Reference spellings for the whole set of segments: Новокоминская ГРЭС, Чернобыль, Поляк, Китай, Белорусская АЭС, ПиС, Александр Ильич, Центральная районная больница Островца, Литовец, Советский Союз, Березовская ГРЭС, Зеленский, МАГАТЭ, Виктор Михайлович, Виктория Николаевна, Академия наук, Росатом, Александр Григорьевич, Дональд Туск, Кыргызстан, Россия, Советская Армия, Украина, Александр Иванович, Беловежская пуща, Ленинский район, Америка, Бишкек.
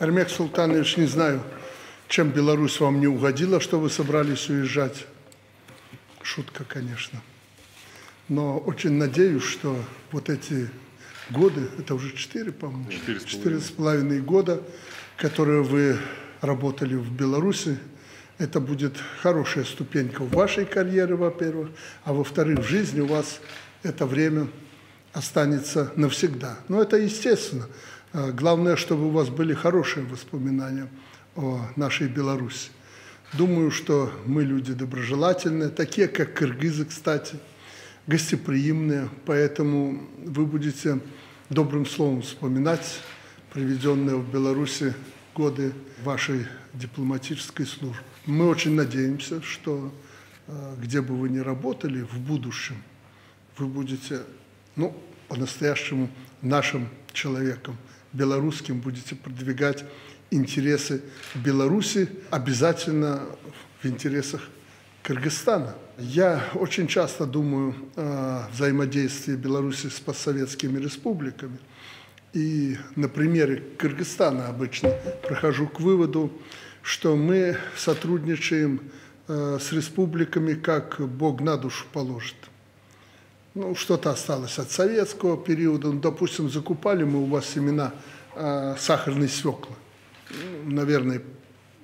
Эрмек Султанович, не знаю, чем Беларусь вам не угодила, что вы собрались уезжать. Шутка, конечно. Но очень надеюсь, что вот эти годы, это уже 4, по-моему, 4,5 года, которые вы работали в Беларуси, это будет хорошая ступенька в вашей карьере, во-первых, а во-вторых, в жизни у вас это время останется навсегда. Но это естественно. Главное, чтобы у вас были хорошие воспоминания о нашей Беларуси. Думаю, что мы люди доброжелательные, такие, как кыргызы, кстати, гостеприимные, поэтому вы будете добрым словом вспоминать проведенные в Беларуси годы вашей дипломатической службы. Мы очень надеемся, что где бы вы ни работали в будущем, вы будете, ну, по-настоящему нашим человеком, белорусским, будете продвигать интересы Беларуси, обязательно в интересах Кыргызстана. Я очень часто думаю о взаимодействии Беларуси с постсоветскими республиками. И на примере Кыргызстана обычно прохожу к выводу, что мы сотрудничаем с республиками, как Бог на душу положит. Ну, что-то осталось от советского периода. Ну, допустим, закупали мы у вас семена сахарной свеклы. Наверное,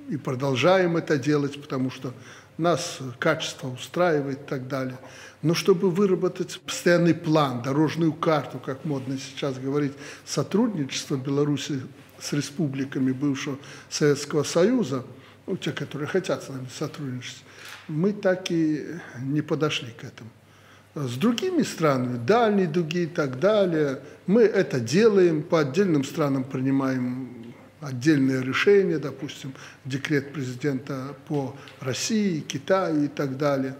и продолжаем это делать, потому что нас качество устраивает и так далее. Но чтобы выработать постоянный план, дорожную карту, как модно сейчас говорить, сотрудничество Беларуси с республиками бывшего Советского Союза, ну, те, которые хотят с нами сотрудничать, мы так и не подошли к этому. С другими странами, дальние дуги и так далее, мы это делаем, по отдельным странам принимаем отдельные решения, допустим, декрет президента по России, Китаю и так далее.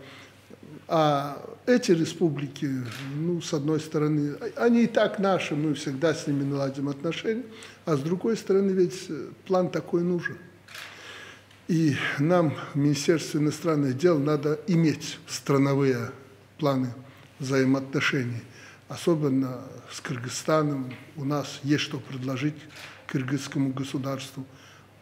А эти республики, ну, с одной стороны, они и так наши, мы всегда с ними наладим отношения, а с другой стороны, ведь план такой нужен. И нам, Министерство иностранных дел, надо иметь страновые планы взаимоотношений. Особенно с Кыргызстаном у нас есть что предложить кыргызскому государству.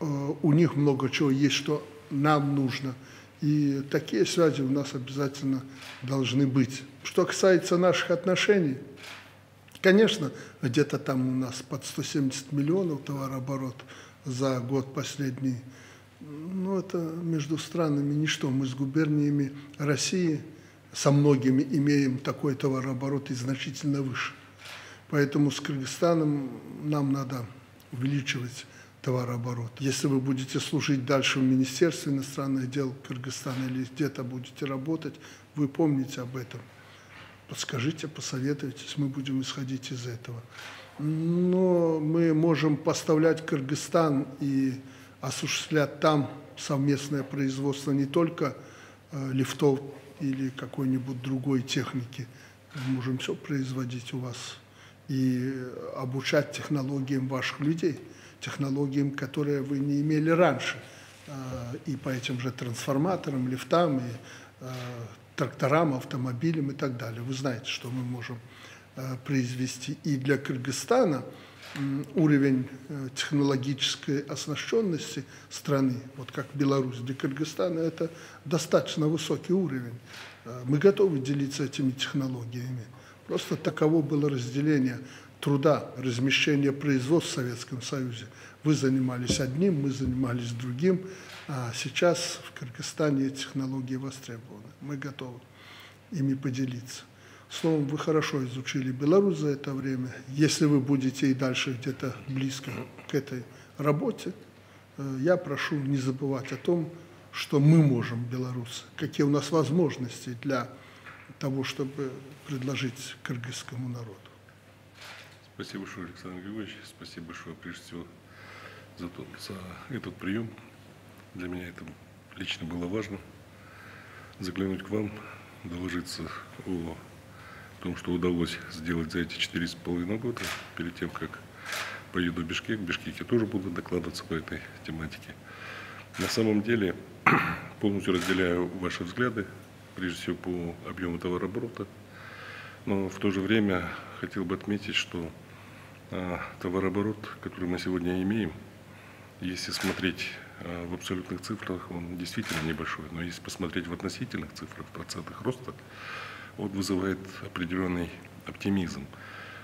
У них много чего есть, что нам нужно. И такие связи у нас обязательно должны быть. Что касается наших отношений, конечно, где-то там у нас под 170 миллионов товарооборот за год последний. Но это между странами ничто. Мы с губерниями России, со многими имеем такой товарооборот и значительно выше. Поэтому с Кыргызстаном нам надо увеличивать товарооборот. Если вы будете служить дальше в Министерстве иностранных дел Кыргызстана или где-то будете работать, вы помните об этом. Подскажите, посоветуйтесь, мы будем исходить из этого. Но мы можем поставлять в Кыргызстан и осуществлять там совместное производство не только лифтов или какой-нибудь другой техники. Мы можем все производить у вас и обучать технологиям ваших людей, технологиям, которые вы не имели раньше, и по этим же трансформаторам, лифтам, и тракторам, автомобилям и так далее. Вы знаете, что мы можем произвести. И для Кыргызстана уровень технологической оснащенности страны, вот как Беларусь, для Кыргызстана это достаточно высокий уровень. Мы готовы делиться этими технологиями. Просто таково было разделение труда, размещение производств в Советском Союзе. Вы занимались одним, мы занимались другим. А сейчас в Кыргызстане технологии востребованы. Мы готовы ими поделиться. Словом, вы хорошо изучили Беларусь за это время. Если вы будете и дальше где-то близко к этой работе, я прошу не забывать о том, что мы можем, белорусы, какие у нас возможности для того, чтобы предложить кыргызскому народу. Спасибо большое, Александр Григорьевич. Спасибо большое, прежде всего, за этот прием. Для меня это лично было важно. Заглянуть к вам, доложиться о том, что удалось сделать за эти 4,5 года, перед тем, как поеду в Бишкек. В Бишкеке тоже буду докладываться по этой тематике. На самом деле, полностью разделяю ваши взгляды, прежде всего по объему товарооборота, но в то же время хотел бы отметить, что товарооборот, который мы сегодня имеем, Если смотреть в абсолютных цифрах, он действительно небольшой, но если посмотреть в относительных цифрах, в процентах роста, он вызывает определенный оптимизм.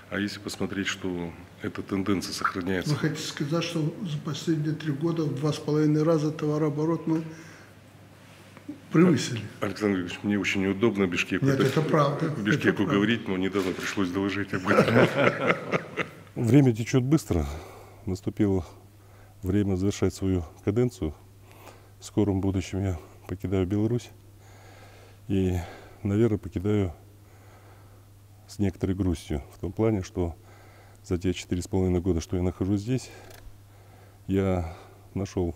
А если посмотреть, что эта тенденция сохраняется... Вы хотите сказать, что за последние 3 года в 2,5 раза товарооборот мы превысили? Александр Ильич, мне очень неудобно Бишкеку, нет, это правда, Бишкеку это говорить, правда. Но недавно пришлось доложить об этом. Время течет быстро. Наступило время завершать свою каденцию. В скором будущем я покидаю Беларусь. И, наверное, покидаю... с некоторой грустью, в том плане, что за те 4,5 года, что я нахожусь здесь, я нашел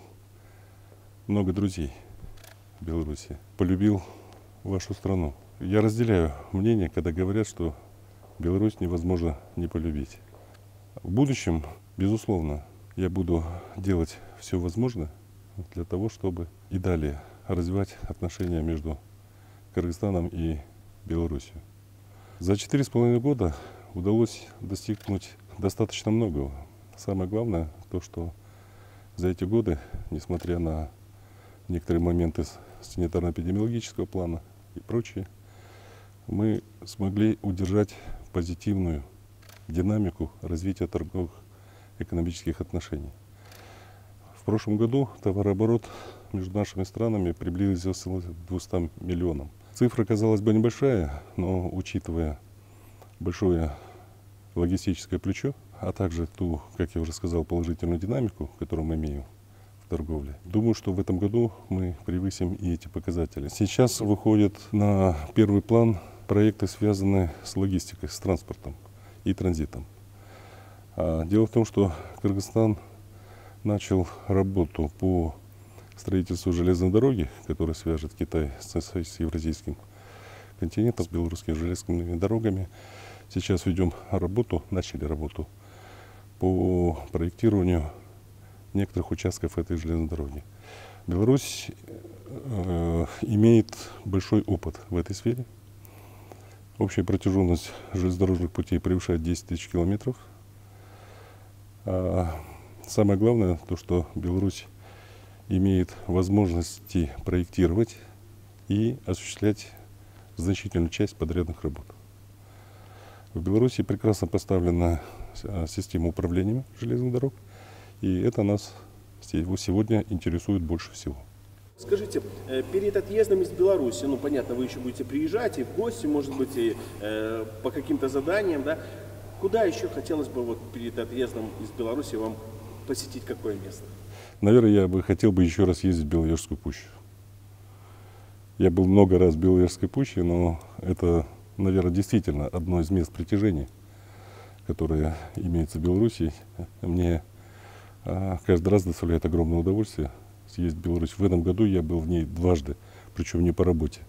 много друзей в Беларуси, полюбил вашу страну. Я разделяю мнение, когда говорят, что Беларусь невозможно не полюбить. В будущем, безусловно, я буду делать все возможное для того, чтобы и далее развивать отношения между Кыргызстаном и Беларусью. За 4,5 года удалось достигнуть достаточно многого. Самое главное то, что за эти годы, несмотря на некоторые моменты санитарно-эпидемиологического плана и прочее, мы смогли удержать позитивную динамику развития торговых экономических отношений. В прошлом году товарооборот между нашими странами приблизился к 200 миллионам. Цифра, казалось бы, небольшая, но учитывая большое логистическое плечо, а также ту, как я уже сказал, положительную динамику, которую мы имеем в торговле, думаю, что в этом году мы превысим и эти показатели. Сейчас выходят на первый план проекты, связанные с логистикой, с транспортом и транзитом. Дело в том, что Кыргызстан начал работу по строительству железной дороги, которая свяжет Китай с Евразийским континентом, с белорусскими железными дорогами. Сейчас ведем работу, начали работу по проектированию некоторых участков этой железной дороги. Беларусь имеет большой опыт в этой сфере. Общая протяженность железнодорожных путей превышает 10 тысяч километров. А самое главное, то, что Беларусь имеет возможности проектировать и осуществлять значительную часть подрядных работ. В Беларуси прекрасно поставлена система управления железных дорог, и это нас сегодня интересует больше всего. Скажите, перед отъездом из Беларуси, ну понятно, вы еще будете приезжать и в гости, может быть, и по каким-то заданиям, да? Куда еще хотелось бы вот перед отъездом из Беларуси вам посетить какое место? Наверное, я бы хотел еще раз ездить в Беловежскую пущу. Я был много раз в Беловежской пуще, но это, наверное, действительно одно из мест притяжения, которое имеется в Беларуси. Мне каждый раз доставляет огромное удовольствие съездить в Беларусь. В этом году я был в ней 2 раза, причем не по работе.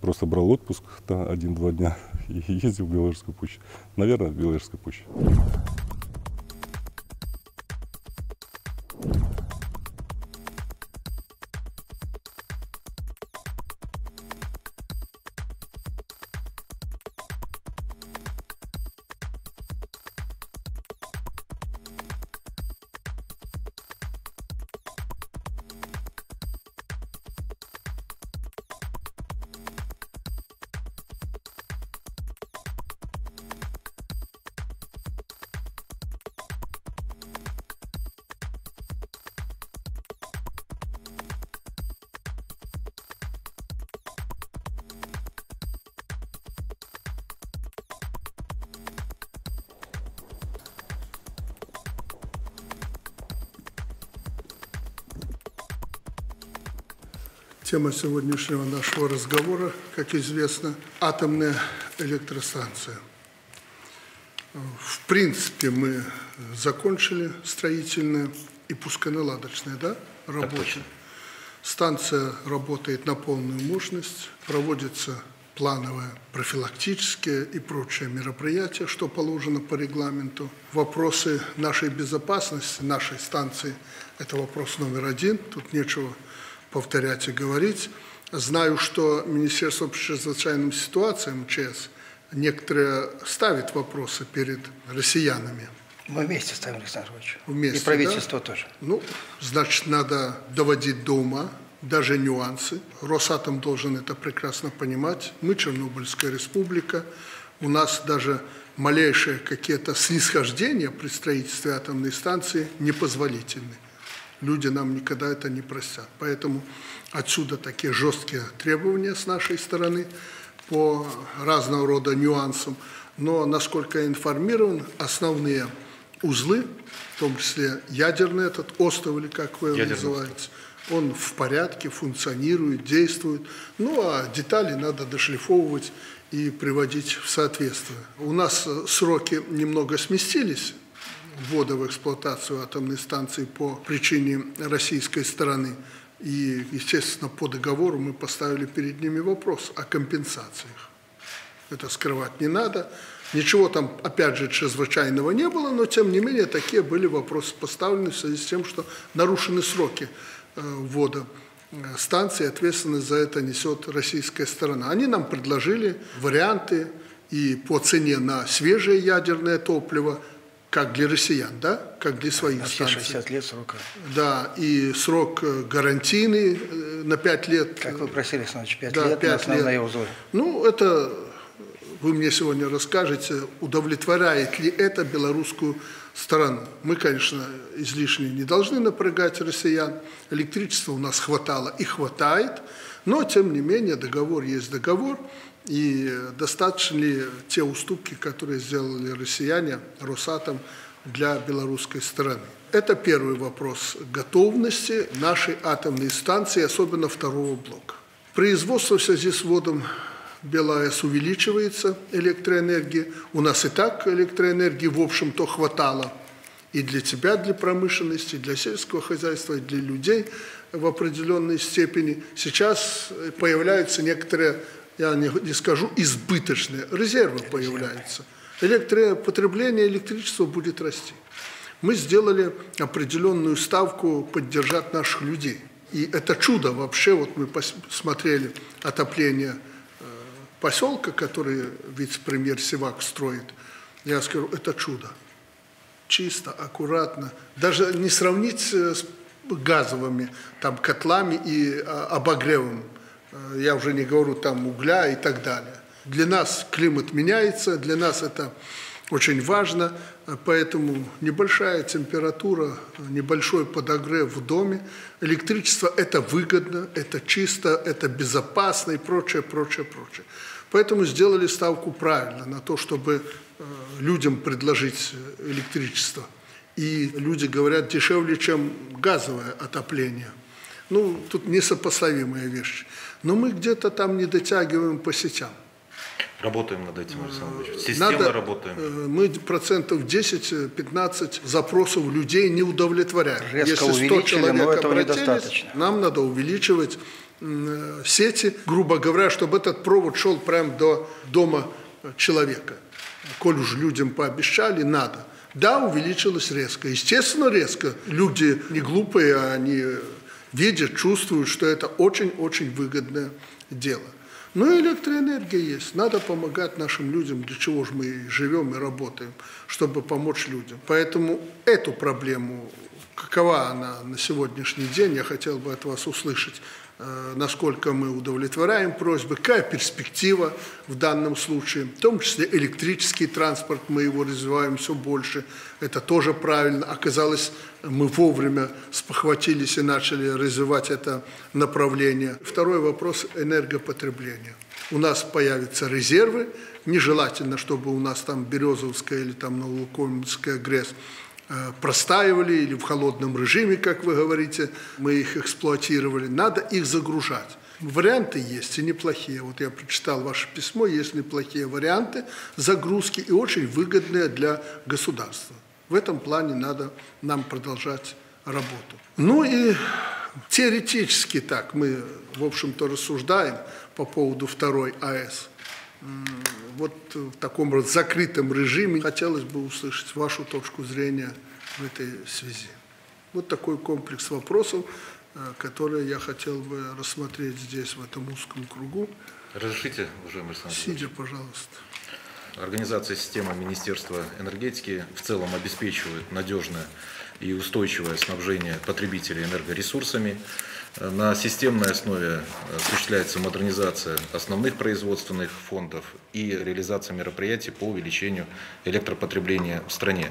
Просто брал отпуск 1-2 дня и ездил в Беловежскую пущу. Наверное, в Беловежскую пущу. Тема сегодняшнего нашего разговора, как известно, атомная электростанция. В принципе, мы закончили строительные и пусконаладочные, да, работы. Станция работает на полную мощность, проводятся плановые, профилактические и прочие мероприятия, что положено по регламенту. Вопросы нашей безопасности, нашей станции – это вопрос номер 1, тут нечего повторять и говорить. Знаю, что Министерство по чрезвычайным ситуациям, МЧС, некоторые ставят вопросы перед россиянами Мы вместе ставим, Александр Иванович. Вместе, и правительство, да? Тоже. Ну, значит, надо доводить до ума даже нюансы. Росатом должен это прекрасно понимать. Мы Чернобыльская республика. У нас даже малейшие какие-то снисхождения при строительстве атомной станции непозволительны. Люди нам никогда это не простят. Поэтому отсюда такие жесткие требования с нашей стороны по разного рода нюансам. Но, насколько я информирован, основные узлы, в том числе ядерный этот остров, или как вы его называете, он в порядке, функционирует, действует. Ну, а детали надо дошлифовывать и приводить в соответствие. У нас сроки немного сместились ввода в эксплуатацию атомной станции по причине российской стороны. И, естественно, по договору мы поставили перед ними вопрос о компенсациях. Это скрывать не надо. Ничего там, опять же, чрезвычайного не было, но, тем не менее, такие были вопросы поставлены в связи с тем, что нарушены сроки ввода станции, ответственность за это несет российская сторона. Они нам предложили варианты и по цене на свежее ядерное топливо, как для россиян, да, как для своих станций. 60 лет срока. Да, и срок гарантийный на 5 лет. Как вы просили, Александр Ильич, 5 лет на основные узлы. Ну, это вы мне сегодня расскажете, удовлетворяет ли это белорусскую сторону. Мы, конечно, излишне не должны напрягать россиян. Электричества у нас хватало и хватает, но, тем не менее, договор есть договор. И достаточно ли те уступки, которые сделали россияне, Росатом, для белорусской стороны? Это первый вопрос готовности нашей атомной станции, особенно второго блока. Производство в связи с вводом БелАЭС увеличивается, электроэнергии. У нас и так электроэнергии, в общем-то, хватало и для тебя, для промышленности, и для сельского хозяйства, и для людей в определенной степени. Сейчас появляются некоторые, я не скажу, избыточные резервы появляются. Электропотребление электричества будет расти. Мы сделали определенную ставку поддержать наших людей. И это чудо вообще. Вот мы посмотрели отопление поселка, который вице-премьер Сивак строит. Я скажу, это чудо. Чисто, аккуратно. Даже не сравнить с газовыми там, котлами и обогревом. Я уже не говорю там угля и так далее. Для нас климат меняется, для нас это очень важно, поэтому небольшая температура, небольшой подогрев в доме, электричество – это выгодно, это чисто, это безопасно и прочее, прочее, прочее. Поэтому сделали ставку правильно на то, чтобы людям предложить электричество. И люди говорят, дешевле, чем газовое отопление. Ну, тут несопоставимая вещь. Но мы где-то там не дотягиваем по сетям. Работаем над этим, Александр Ильич. Системно работаем. Мы 10–15% запросов людей не удовлетворяем. Резко если 100 человек обратились, нам надо увеличивать сети, грубо говоря, чтобы этот провод шел прямо до дома человека. Коль уж людям пообещали, надо. Да, увеличилось резко. Естественно, резко. Люди не глупые, они видят, чувствуют, что это очень-очень выгодное дело. Но и электроэнергия есть. Надо помогать нашим людям, для чего же мы и живем, и работаем, чтобы помочь людям. Поэтому эту проблему, какова она на сегодняшний день, я хотел бы от вас услышать, насколько мы удовлетворяем просьбы, какая перспектива в данном случае, в том числе электрический транспорт, мы его развиваем все больше, это тоже правильно. Оказалось, мы вовремя спохватились и начали развивать это направление. Второй вопрос – энергопотребление. У нас появятся резервы, нежелательно, чтобы у нас там Березовская или там Новокоминская ГРЭС простаивали или в холодном режиме, как вы говорите, мы их эксплуатировали. Надо их загружать. Варианты есть и неплохие. Вот я прочитал ваше письмо, есть неплохие варианты загрузки и очень выгодные для государства. В этом плане надо нам продолжать работу. Ну и теоретически так мы, в общем-то, рассуждаем по поводу второй АЭС. Вот в таком вот закрытом режиме хотелось бы услышать вашу точку зрения в этой связи. Вот такой комплекс вопросов, которые я хотел бы рассмотреть здесь, в этом узком кругу. Разрешите, уважаемый Александр Ильич? Сидя, пожалуйста. Организация системы Министерства энергетики в целом обеспечивает надежное и устойчивое снабжение потребителей энергоресурсами. На системной основе осуществляется модернизация основных производственных фондов и реализация мероприятий по увеличению электропотребления в стране.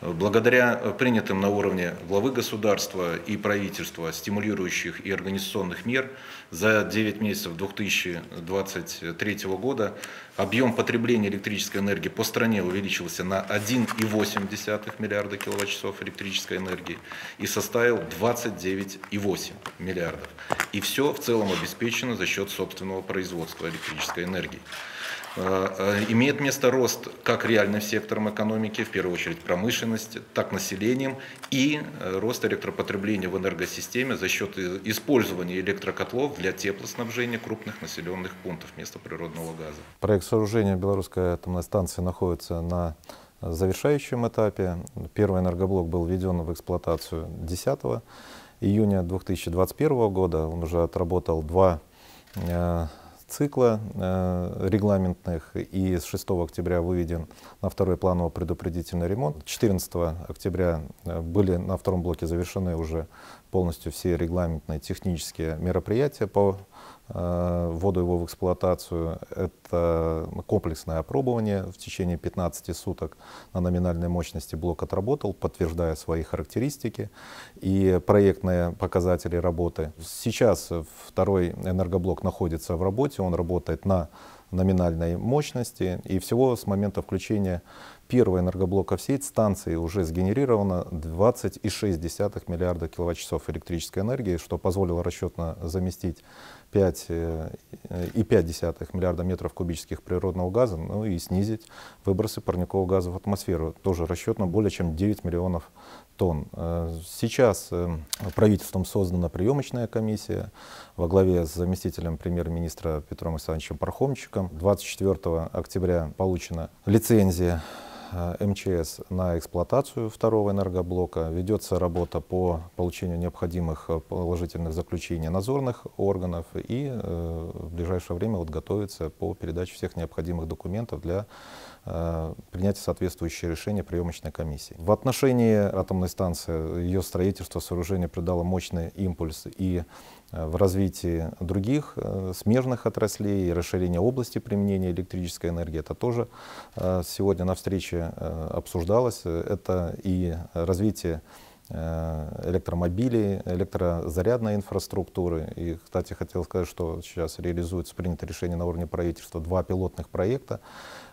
Благодаря принятым на уровне главы государства и правительства стимулирующих и организационных мер за 9 месяцев 2023 года объем потребления электрической энергии по стране увеличился на 1,8 миллиарда киловатт-часов электрической энергии и составил 29,8 миллиардов. И все в целом обеспечено за счет собственного производства электрической энергии. Имеет место рост как реальным сектором экономики, в первую очередь промышленности, так и населением, и рост электропотребления в энергосистеме за счет использования электрокотлов для теплоснабжения крупных населенных пунктов вместо природного газа. Проект сооружения Белорусской атомной станции находится на завершающем этапе. Первый энергоблок был введен в эксплуатацию 10 июня 2021 года. Он уже отработал два цикла регламентных и с 6 октября выведен на второй планово-предупредительный ремонт. 14 октября были на втором блоке завершены уже полностью все регламентные технические мероприятия по вводу его в эксплуатацию. Это комплексное опробование в течение 15 суток на номинальной мощности блок отработал, подтверждая свои характеристики и проектные показатели работы. Сейчас второй энергоблок находится в работе, он работает на номинальной мощности, и всего с момента включения первого энергоблока в сеть станции уже сгенерировано 20,6 миллиарда киловатт-часов электрической энергии, что позволило расчетно заместить 5,5 миллиарда метров кубических природного газа, ну и снизить выбросы парникового газа в атмосферу, тоже расчетно более чем 9 миллионов тонн. Сейчас правительством создана приемочная комиссия во главе с заместителем премьер-министра Петром Александровичем Пархомчиком. 24 октября получена лицензия МЧС на эксплуатацию второго энергоблока. Ведется работа по получению необходимых положительных заключений надзорных органов, и в ближайшее время готовится по передаче всех необходимых документов для принятия соответствующего решения приемочной комиссии. В отношении атомной станции ее строительство, сооружение придало мощный импульс и в развитии других смежных отраслей, расширение области применения электрической энергии. Это тоже сегодня на встрече обсуждалось. Это и развитие электромобилей, электрозарядной инфраструктуры. И, кстати, хотел сказать, что сейчас реализуется принято решение на уровне правительства 2 пилотных проекта,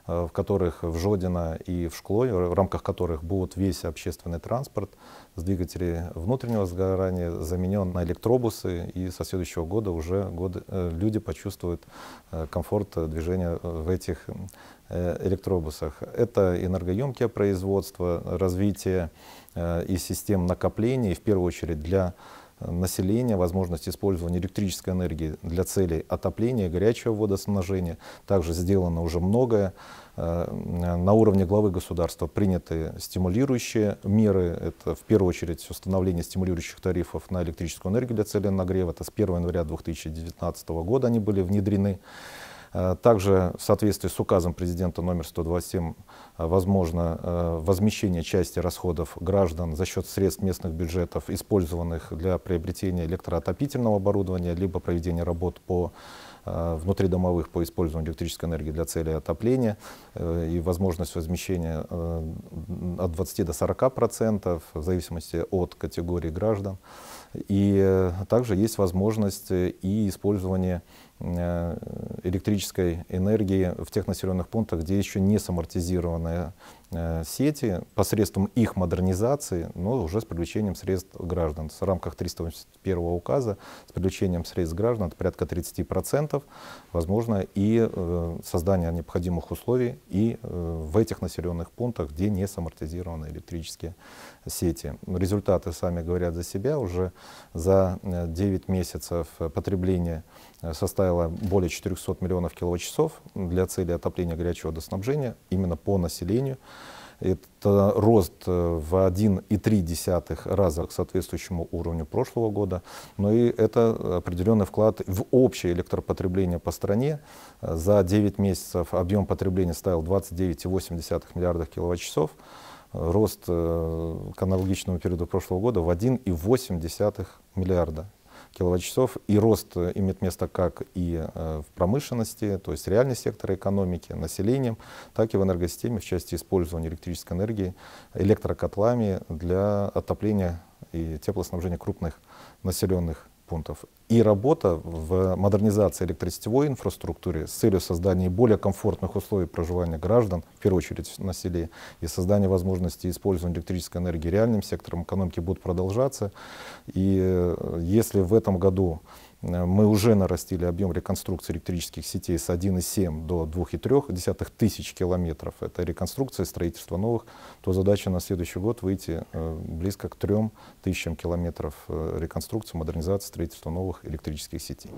в которых в Жодино и в Шклое, в рамках которых будет весь общественный транспорт с двигателей внутреннего сгорания заменен на электробусы, и со следующего года уже люди почувствуют комфорт движения в этих электробусах. Это энергоемкие производства, развитие и систем накопления, и в первую очередь для населения, возможность использования электрической энергии для целей отопления, горячего водоснабжения. Также сделано уже многое. На уровне главы государства приняты стимулирующие меры. Это в первую очередь установление стимулирующих тарифов на электрическую энергию для целей нагрева. Это с 1 января 2019 года они были внедрены. Также в соответствии с указом президента номер 127 возможно возмещение части расходов граждан за счет средств местных бюджетов, использованных для приобретения электроотопительного оборудования, либо проведения работ по внутридомовых по использованию электрической энергии для целей отопления, и возможность возмещения от 20 до 40% в зависимости от категории граждан. И также есть возможность и использование электрической энергии в тех населенных пунктах, где еще не самортизированные сети, посредством их модернизации, но уже с привлечением средств граждан. В рамках 381 указа с привлечением средств граждан это порядка 30%, возможно, и создание необходимых условий и в этих населенных пунктах, где не самортизированы электрические сети. Результаты сами говорят за себя. Уже за 9 месяцев потребление составило более 400 миллионов киловатт-часов для цели отопления горячего водоснабжения именно по населению. Это рост в 1,3 раза к соответствующему уровню прошлого года. Но и это определенный вклад в общее электропотребление по стране. За 9 месяцев объем потребления составил 29,8 миллиардов киловатт-часов. Рост к аналогичному периоду прошлого года в 1,8 миллиарда киловатт-часов. И рост имеет место как и в промышленности, то есть реальный сектор экономики, населением, так и в энергосистеме в части использования электрической энергии электрокотлами для отопления и теплоснабжения крупных населенных пунктов. И работа в модернизации электросетевой инфраструктуры с целью создания более комфортных условий проживания граждан, в первую очередь на селе, и создания возможности использования электрической энергии реальным сектором экономики будут продолжаться. И если в этом году мы уже нарастили объем реконструкции электрических сетей с 1,7 до 2,3 тысяч километров, это реконструкция, строительство новых, то задача на следующий год выйти близко к 3 тысячам километров реконструкции, модернизации, строительства новых электрических сетей.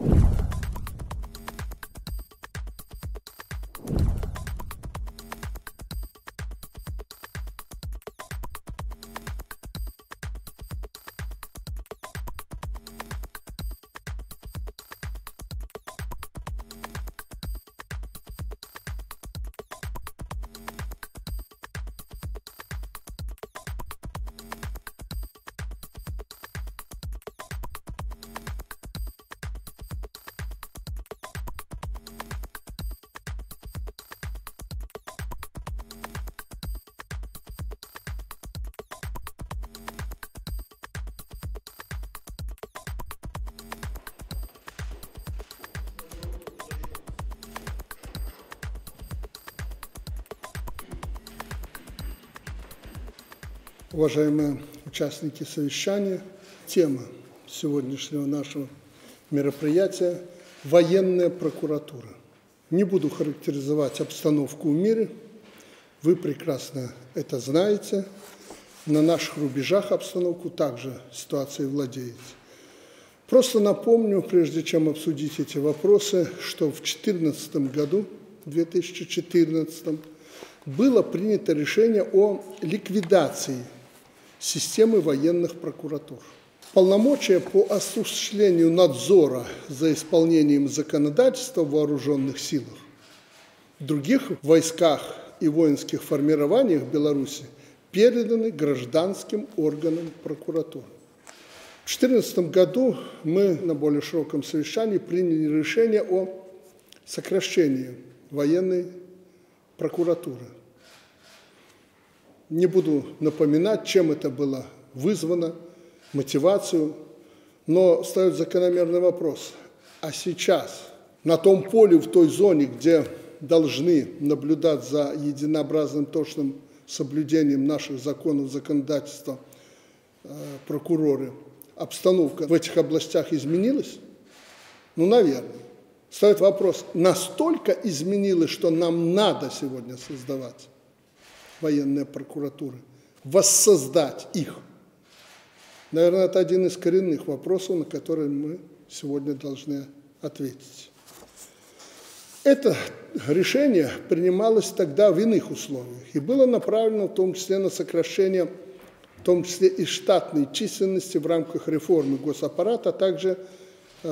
Уважаемые участники совещания, тема сегодняшнего нашего мероприятия – военная прокуратура. Не буду характеризовать обстановку в мире, вы прекрасно это знаете. На наших рубежах обстановку также ситуацией владеет. Просто напомню, прежде чем обсудить эти вопросы, что в 2014 году, 2014, было принято решение о ликвидации системы военных прокуратур. Полномочия по осуществлению надзора за исполнением законодательства в вооруженных силах, в других войсках и воинских формированиях Беларуси переданы гражданским органам прокуратуры. В 2014 году мы на более широком совещании приняли решение о сокращении военной прокуратуры. Не буду напоминать, чем это было вызвано, мотивацию, но встает закономерный вопрос. А сейчас на том поле, в той зоне, где должны наблюдать за единообразным точным соблюдением наших законов, законодательства прокуроры, обстановка в этих областях изменилась? Ну, наверное. Встает вопрос, настолько изменилось, что нам надо сегодня создавать военные прокуратуры, воссоздать их. Наверное, это один из коренных вопросов, на которые мы сегодня должны ответить. Это решение принималось тогда в иных условиях и было направлено в том числе на сокращение, в том числе и штатной численности в рамках реформы госаппарата, а также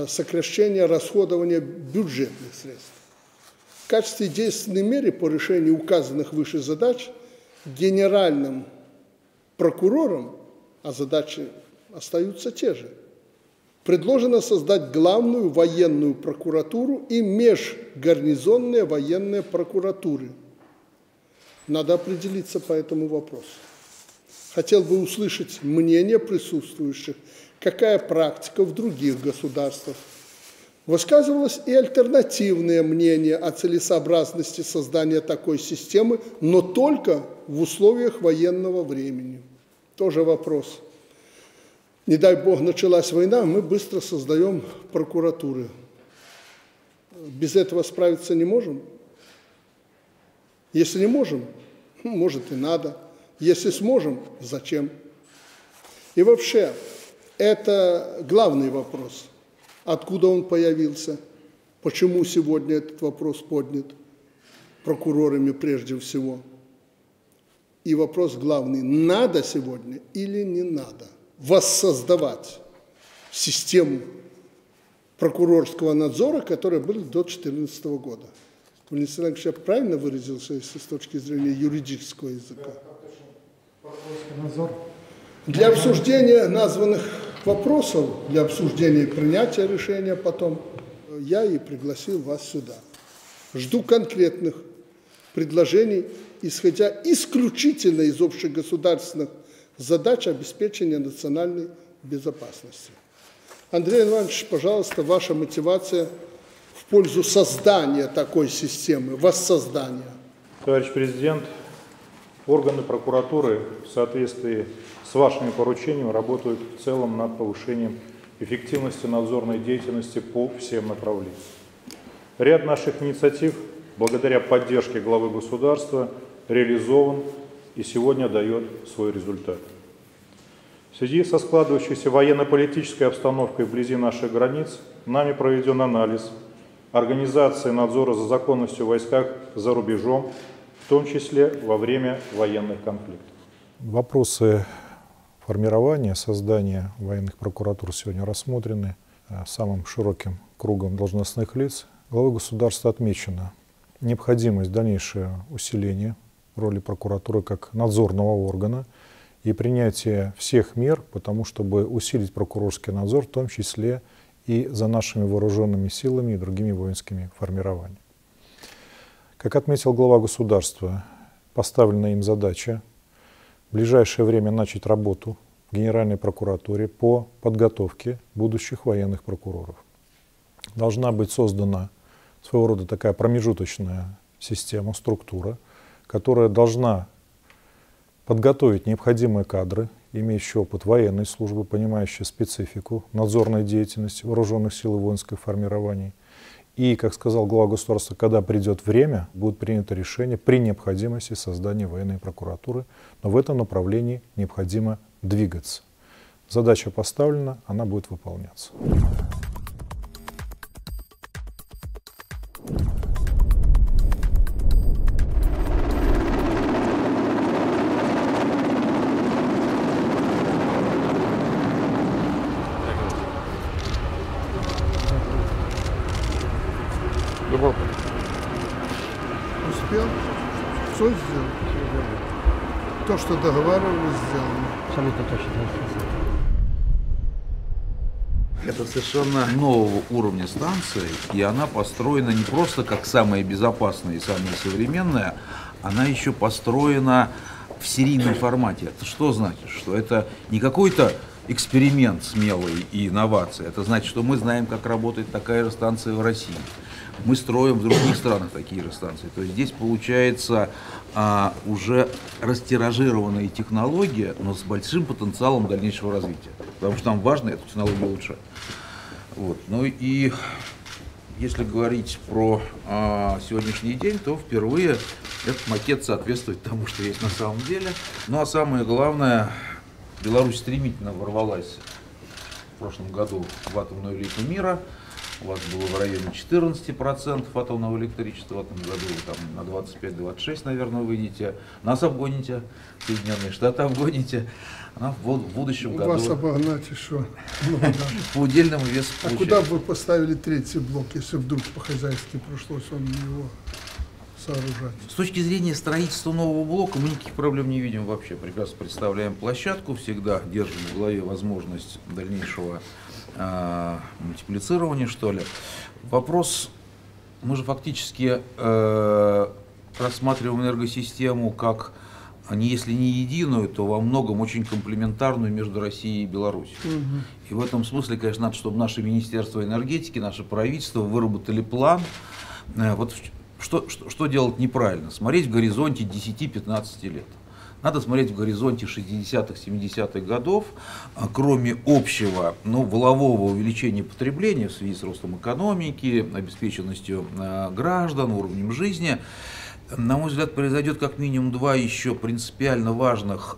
сокращение расходования бюджетных средств. В качестве действенной меры по решению указанных выше задач генеральным прокурором, а задачи остаются те же, предложено создать главную военную прокуратуру и межгарнизонные военные прокуратуры. Надо определиться по этому вопросу. Хотел бы услышать мнение присутствующих, какая практика в других государствах. Высказывалось и альтернативное мнение о целесообразности создания такой системы, но только в условиях военного времени. Тоже вопрос. Не дай бог, началась война, мы быстро создаем прокуратуры. Без этого справиться не можем? Если не можем, может и надо. Если сможем, зачем? И вообще, это главный вопрос. Откуда он появился? Почему сегодня этот вопрос поднят прокурорами прежде всего? И вопрос главный, надо сегодня или не надо воссоздавать систему прокурорского надзора, которая была до 2014 года. Александр Ильич, я правильно выразился, если с точки зрения юридического языка? Для обсуждения названных вопросов, для обсуждения и принятия решения потом, я и пригласил вас сюда. Жду конкретных предложений, исходя исключительно из общегосударственных задач обеспечения национальной безопасности. Андрей Иванович, пожалуйста, ваша мотивация в пользу создания такой системы, воссоздания. Товарищ президент, органы прокуратуры в соответствии с вашими поручениями работают в целом над повышением эффективности надзорной деятельности по всем направлениям. Ряд наших инициатив благодаря поддержке главы государства реализован и сегодня дает свой результат. В связи со складывающейся военно-политической обстановкой вблизи наших границ нами проведен анализ организации надзора за законностью в войсках за рубежом, в том числе во время военных конфликтов. Вопросы формирования, создания военных прокуратур сегодня рассмотрены самым широким кругом должностных лиц. Главой государства отмечено необходимость дальнейшего усиления роли прокуратуры как надзорного органа и принятия всех мер, потому чтобы усилить прокурорский надзор, в том числе и за нашими вооруженными силами и другими воинскими формированиями. Как отметил глава государства, поставлена им задача в ближайшее время начать работу в Генеральной прокуратуре по подготовке будущих военных прокуроров. Должна быть создана своего рода такая промежуточная система, структура, которая должна подготовить необходимые кадры, имеющие опыт военной службы, понимающие специфику надзорной деятельности вооруженных сил и воинских формирований. И, как сказал глава государства, когда придет время, будет принято решение при необходимости создания военной прокуратуры, но в этом направлении необходимо двигаться. Задача поставлена, она будет выполняться. То, что договаривались, сделано. Абсолютно точно. Это совершенно нового уровня станция, и она построена не просто как самая безопасная и самая современная, она еще построена в серийном формате. Это что значит? Что это не какой-то эксперимент смелый и инновация. Это значит, что мы знаем, как работает такая же станция в России. Мы строим в других странах такие же станции. То есть здесь получается уже растиражированная технология, но с большим потенциалом дальнейшего развития. Потому что нам важно эту технологию улучшать. Вот. Ну и если говорить про сегодняшний день, то впервые этот макет соответствует тому, что есть на самом деле. Ну а самое главное, Беларусь стремительно ворвалась в прошлом году в атомную элиту мира. У вас было в районе 14% атомного электричества, в этом году вы там на 25-26, наверное, выйдете. Нас обгоните, Соединенные Штаты обгоните. А в будущем году... Вас обогнать еще. По удельному весу. А куда бы вы поставили третий блок, если вдруг по-хозяйски пришлось вам его сооружать? С точки зрения строительства нового блока мы никаких проблем не видим вообще. Прекрасно представляем площадку, всегда держим в голове возможность дальнейшего мультиплицирование, что ли. Вопрос, мы же фактически рассматриваем энергосистему как, если не единую, то во многом очень комплементарную между Россией и Беларусью. Угу. И в этом смысле, конечно, надо, чтобы наше Министерство энергетики, наше правительство выработали план. Вот что делать неправильно? Смотреть в горизонте 10-15 лет. Надо смотреть в горизонте 60-х, 70-х годов, кроме общего, волового увеличения потребления в связи с ростом экономики, обеспеченностью граждан, уровнем жизни. На мой взгляд, произойдет как минимум два еще принципиально важных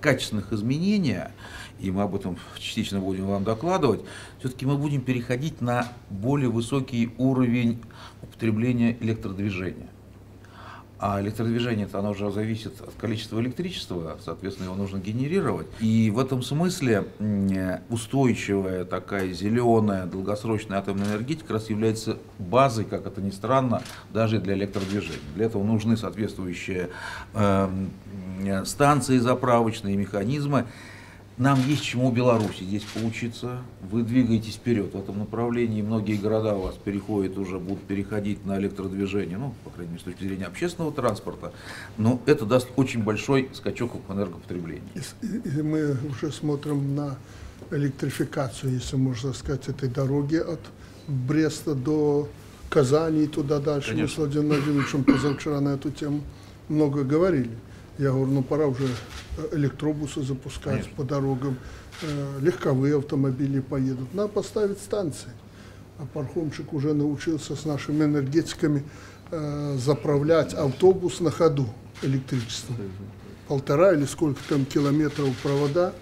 качественных изменения, и мы об этом частично будем вам докладывать. Все-таки мы будем переходить на более высокий уровень употребления электродвижения. А электродвижение-то оно уже зависит от количества электричества, соответственно, его нужно генерировать. И в этом смысле устойчивая такая зеленая долгосрочная атомная энергетика как раз является базой, как это ни странно, даже для электродвижения. Для этого нужны соответствующие станции заправочные, механизмы. Нам есть чему Беларуси здесь поучиться. Вы двигаетесь вперед в этом направлении. Многие города у вас переходят уже, будут переходить на электродвижение, ну, по крайней мере, с точки зрения общественного транспорта. Но это даст очень большой скачок в энергопотреблении. Мы уже смотрим на электрификацию, если можно сказать, этой дороги от Бреста до Казани и туда дальше. Конечно. Мы с Владимиром Владимировичем позавчера на эту тему много говорили. Я говорю, ну пора уже электробусы запускать. Конечно. По дорогам, легковые автомобили поедут. Надо поставить станции. А Пархомчик уже научился с нашими энергетиками заправлять автобус на ходу электричеством. 1,5 или сколько там километров провода.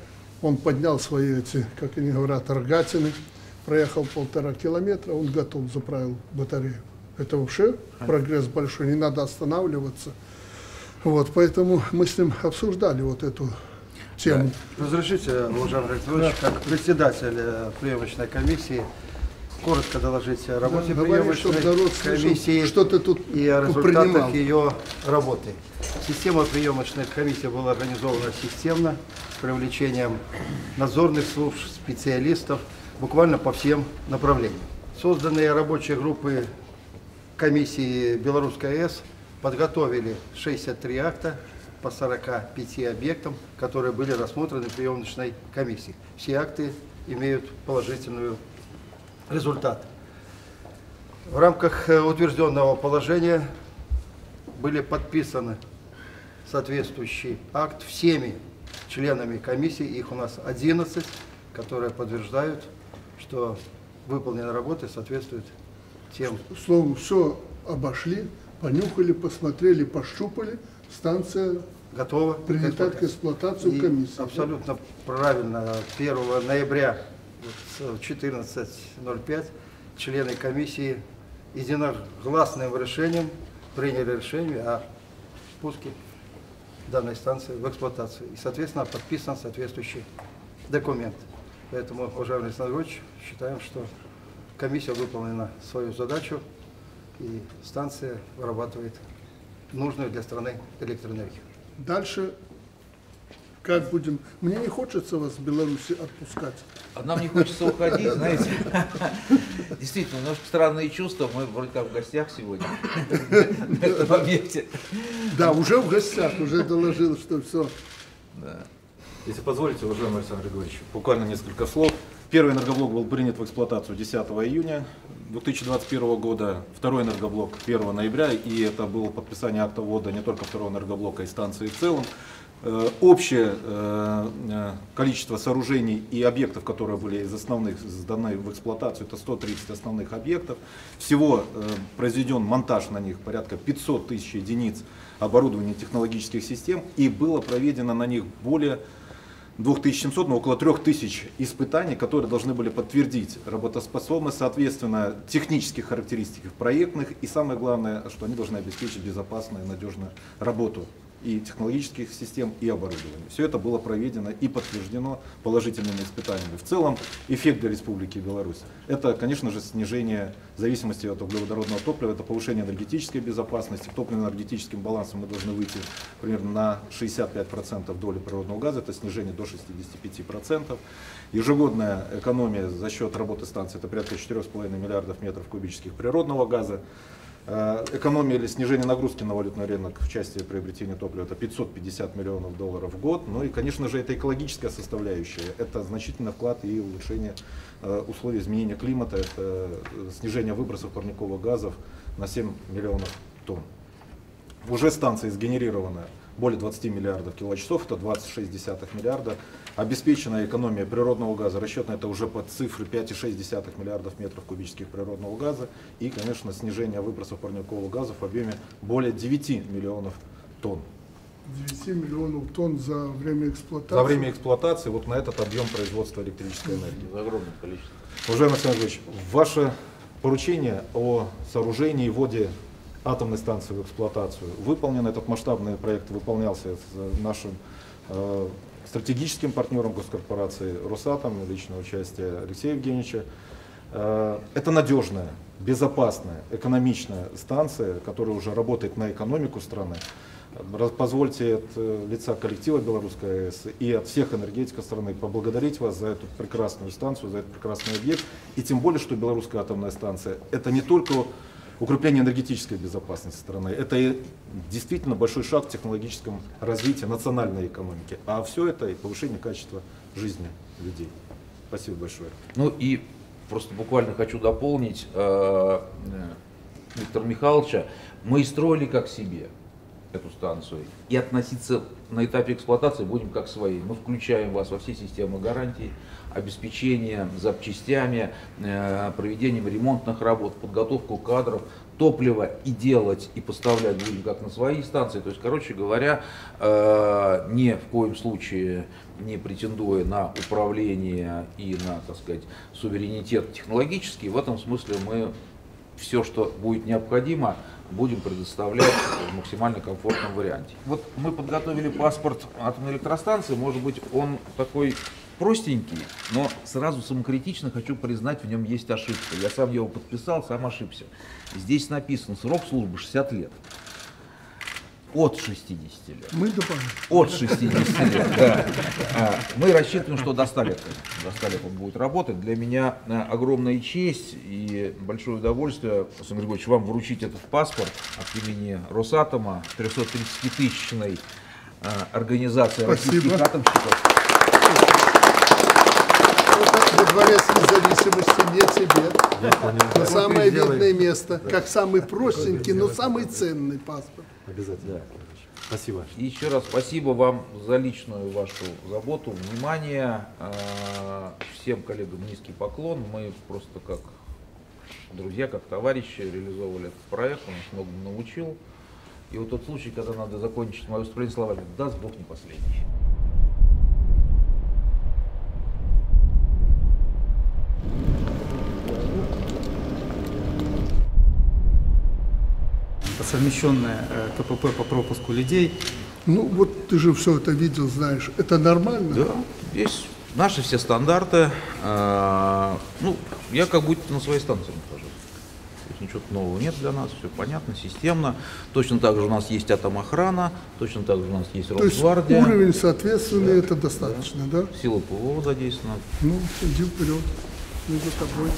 Он поднял свои эти, как они говорят, рогатины. Проехал 1,5 километра, он готов, заправил батарею. Это вообще прогресс большой, не надо останавливаться. Вот, поэтому мы с ним обсуждали вот эту тему. Да. Разрешите, Владимир Александрович, как председатель приемочной комиссии, коротко доложить о работе, да, приемочной комиссии, что ты тут и о результатах ее работы. Система приемочных комиссий была организована системно, с привлечением надзорных служб, специалистов, буквально по всем направлениям. Созданные рабочие группы комиссии Белорусской АЭС подготовили 63 акта по 45 объектам, которые были рассмотрены в приемочной комиссии. Все акты имеют положительный результат. В рамках утвержденного положения были подписаны соответствующий акт всеми членами комиссии. Их у нас 11, которые подтверждают, что выполненные работы соответствуют тем. Словом, все обошли. Понюхали, посмотрели, пощупали. Станция готова принята к эксплуатации в комиссии. Абсолютно правильно. 1 ноября в 14:05 члены комиссии единогласным решением приняли решение о пуске данной станции в эксплуатацию. И, соответственно, подписан соответствующий документ. Поэтому, уважаемый Александр Ильич, считаем, что комиссия выполнила свою задачу. И станция вырабатывает нужную для страны электроэнергию. Дальше как будем? Мне не хочется вас в Беларуси отпускать. А нам не хочется уходить, знаете. Действительно, немножко странные чувства. Мы вроде как в гостях сегодня. На этом объекте. Да, уже в гостях, уже доложил, что все. Если позволите, уважаемый Александр Григорьевич, буквально несколько слов. Первый энергоблок был принят в эксплуатацию 10 июня 2021 года, второй энергоблок 1 ноября, и это было подписание акта ввода не только второго энергоблока и станции в целом. Общее количество сооружений и объектов, которые были из основных сданы в эксплуатацию, это 130 основных объектов. Всего произведен монтаж на них порядка 500 тысяч единиц оборудования технологических систем, и было проведено на них более 2700, но около 3000 испытаний, которые должны были подтвердить работоспособность, соответственно, технических характеристик проектных, и самое главное, что они должны обеспечить безопасную и надежную работу и технологических систем, и оборудования. Все это было проведено и подтверждено положительными испытаниями. В целом, эффект для Республики Беларусь – это, конечно же, снижение зависимости от углеводородного топлива, это повышение энергетической безопасности. Топливно-энергетическим балансом мы должны выйти примерно на 65% доли природного газа, это снижение до 65%. Ежегодная экономия за счет работы станции – это порядка 4,5 миллиардов метров кубических природного газа. Экономия или снижение нагрузки на валютный рынок в части приобретения топлива – это 550 миллионов долларов в год. Ну и, конечно же, это экологическая составляющая. Это значительный вклад и улучшение условий изменения климата. Это снижение выбросов парниковых газов на 7 миллионов тонн. Уже станция сгенерирована более 20 миллиардов киловатт-часов, это 26,1 миллиарда. Обеспечена экономия природного газа, расчетно это уже под цифры 5,6 миллиардов метров кубических природного газа. И, конечно, снижение выбросов парниковых газов в объеме более 9 миллионов тонн. 9 миллионов тонн за время эксплуатации? За время эксплуатации, вот на этот объем производства электрической энергии. За огромное количество. Уважаемый Александр Ильич, ваше поручение о сооружении и вводе атомной станции в эксплуатацию. Выполнен этот масштабный проект, выполнялся с нашим стратегическим партнером госкорпорации «Росатом», личное участие Алексея Евгеньевича. Это надежная, безопасная, экономичная станция, которая уже работает на экономику страны. Позвольте от лица коллектива Белорусской АЭС и от всех энергетиков страны поблагодарить вас за эту прекрасную станцию, за этот прекрасный объект. И тем более, что Белорусская атомная станция – это не только укрепление энергетической безопасности страны, это и действительно большой шаг в технологическом развитии национальной экономики. А все это и повышение качества жизни людей. Спасибо большое. Ну и просто буквально хочу дополнить Виктора Михайловича. Мы строили как себе эту станцию, и относиться на этапе эксплуатации будем как свои. Мы включаем вас во все системы гарантий, обеспечения запчастями, проведением ремонтных работ, подготовку кадров, топлива, и делать, и поставлять будем как на свои станции. То есть, короче говоря, ни в коем случае не претендуя на управление и на, так сказать, суверенитет технологический, в этом смысле мы все, что будет необходимо, будем предоставлять в максимально комфортном варианте. Вот мы подготовили паспорт атомной электростанции, может быть, он такой простенький, но сразу самокритично хочу признать, в нем есть ошибка. Я сам его подписал, сам ошибся. Здесь написан срок службы 60 лет. От 60 лет. Мы добавим. От 60 лет, да. Мы рассчитываем, что до 100 лет. До 100 лет он будет работать. Для меня огромная честь и большое удовольствие, Александр Григорьевич, вам вручить этот паспорт от имени Росатома, 330-тысячной организации российских атомщиков. Дворец независимости не тебе. Это самое видное место, как самый простенький, но самый ценный паспорт. Обязательно. Да. Спасибо. И еще раз спасибо вам за личную вашу заботу, внимание. Всем коллегам низкий поклон. Мы просто как друзья, как товарищи реализовывали этот проект. Он нас многому научил. И вот тот случай, когда надо закончить мое выступление словами: даст Бог не последний. Совмещенное КПП по пропуску людей. Ну вот ты же все это видел, знаешь, это нормально? Да, здесь наши все стандарты. Ну, я как будто на своей станции нахожусь. Ничего нового нет для нас, все понятно, системно. Точно так же у нас есть атомохрана, точно так же у нас есть Росгвардия. Уровень соответственный, да, это достаточно, да? Сила ПВО задействована. Ну, иди вперед, мы за тобой.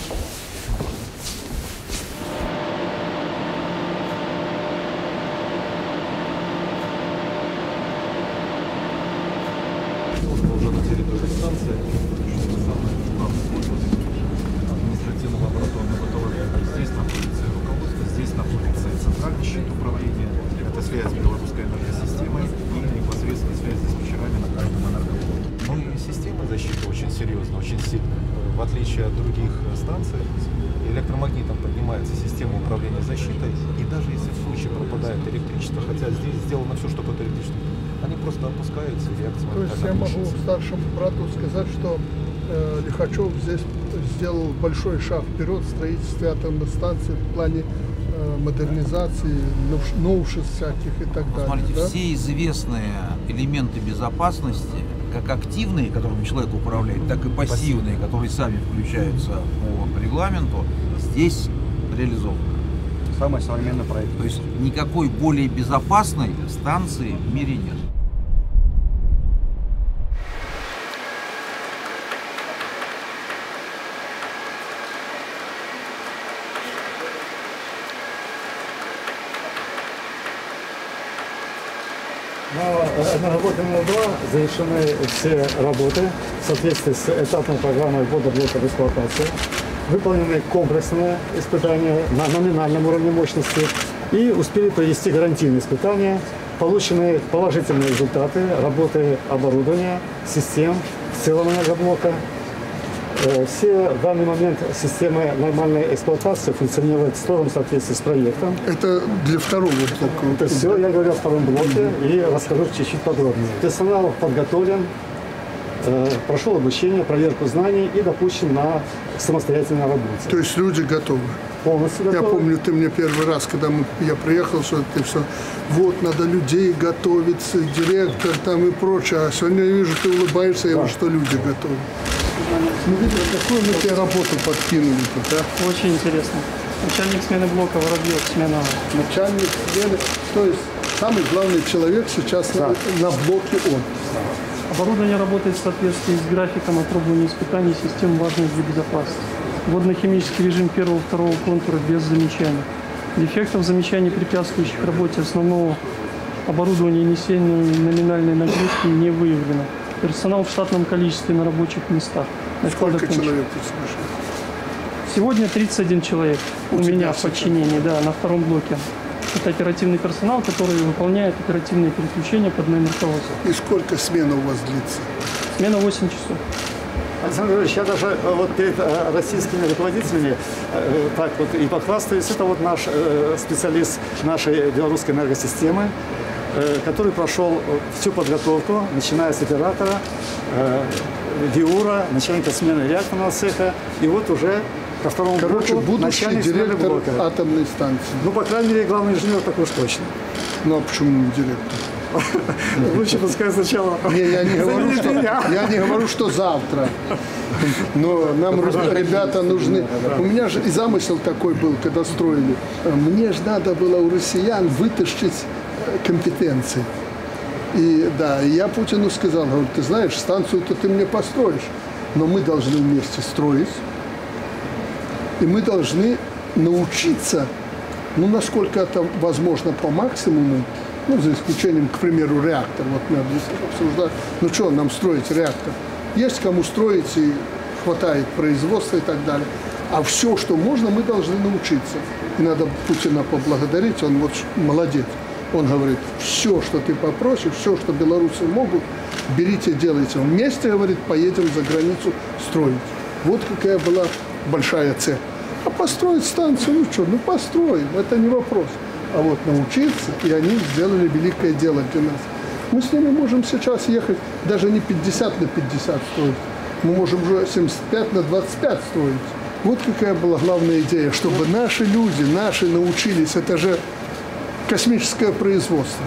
Старшему брату сказать, что Лихачев здесь сделал большой шаг вперед в строительстве атомной станции в плане модернизации, новшеств всяких и так далее. Смотрите, да? Все известные элементы безопасности, как активные, которыми человек управляет, так и пассивные, которые сами включаются по регламенту, здесь реализованы. Самый современный проект. То есть никакой более безопасной станции в мире нет. На работе МЛ-2 завершены все работы в соответствии с этапной программой ввода блока в эксплуатацию. Выполнены комплексные испытания на номинальном уровне мощности и успели провести гарантийные испытания. Получены положительные результаты работы оборудования, систем в целом энергоблока. Все в данный момент системы нормальной эксплуатации функционируют в строгом соответствии с проектом. Это для второго блока? Это все, я говорю о втором блоке и расскажу чуть-чуть подробнее. Персонал подготовлен, прошел обучение, проверку знаний и допущен на самостоятельную работу. То есть люди готовы? Полностью готовы. Я помню, ты мне первый раз, когда я приехал, что ты все, вот, надо людей готовить, директор там и прочее. А сегодня я вижу, ты улыбаешься, я говорю, что люди готовы. Ну, видишь, какую мы тебе работу подкинули тут, а? Очень интересно. Начальник смены блока Воробьев, смена. Начальник смены, то есть самый главный человек сейчас на блоке он. Оборудование работает в соответствии с графиком опробования испытаний систем важности для безопасности. Водно-химический режим первого-второго контура без замечаний. Дефектов, замечаний, препятствующих работе основного оборудования и несению номинальной нагрузки не выявлено. Персонал в штатном количестве на рабочих местах. Сколько человек ты слышал? Сегодня 31 человек у меня в подчинении, да, на втором блоке. Это оперативный персонал, который выполняет оперативные переключения под моим руководством. И сколько смена у вас длится? Смена 8 часов. Александр Ильич, я даже вот перед российскими руководителями так вот и похвастаюсь. Это вот наш специалист нашей белорусской энергосистемы, который прошел всю подготовку, начиная с оператора, ВИУРа, начальника смены реакторного цеха, и вот уже ко второму блоку начальник смены блока атомной станции. Ну, по крайней мере, главный инженер так уж точно. Ну, а почему не директор? Лучше пускай сначала. Я не говорю, что завтра. Но нам, ребята, нужны. У меня же и замысел такой был, когда строили. Мне же надо было у россиян вытащить компетенции. И да, я Путину сказал, говорю, ты знаешь, станцию-то ты мне построишь, но мы должны вместе строить, и мы должны научиться, ну, насколько это возможно по максимуму, ну, за исключением, к примеру, реактор. Вот мы обсуждали, ну, что нам строить реактор? Есть кому строить, и хватает производства и так далее. А все, что можно, мы должны научиться. И надо Путина поблагодарить, он вот молодец. Он говорит, все, что ты попросишь, все, что белорусы могут, берите, делайте. Вместе, говорит, поедем за границу строить. Вот какая была большая цель. А построить станцию, ну что, ну построим, это не вопрос. А вот научиться, и они сделали великое дело для нас. Мы с ними можем сейчас ехать даже не 50 на 50 строить. Мы можем уже 75 на 25 строить. Вот какая была главная идея, чтобы наши люди, наши научились, это же... космическое производство.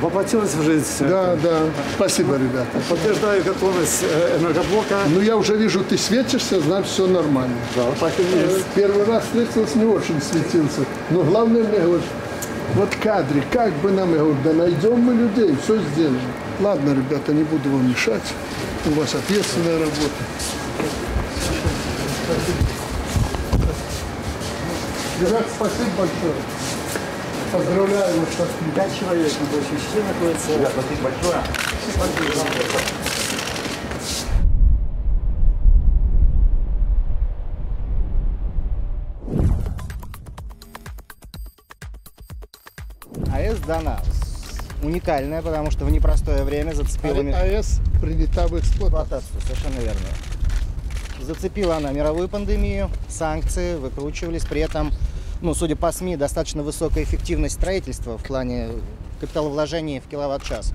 Воплотилось в жизнь. Да, да. Спасибо, ребята. Подтверждаю готовность энергоблока. Ну, я уже вижу, ты светишься, значит, все нормально. Да, так и есть. Первый раз встретился, не очень светился. Но главное, мне говорят, вот кадры, как бы нам, я говорю, да найдем мы людей, все сделаем. Ладно, ребята, не буду вам мешать. У вас ответственная работа. Ребята, спасибо большое. Поздравляю, что 5 человек на большем числе находится. Ребята, спасибо большое. Спасибо. АЭС дана. Уникальная, потому что в непростое время зацепила... АЭС принята в эксплуатацию, совершенно верно. Зацепила она мировую пандемию, санкции выкручивались, при этом... Ну, судя по СМИ, достаточно высокая эффективность строительства в плане капиталовложений в киловатт-час.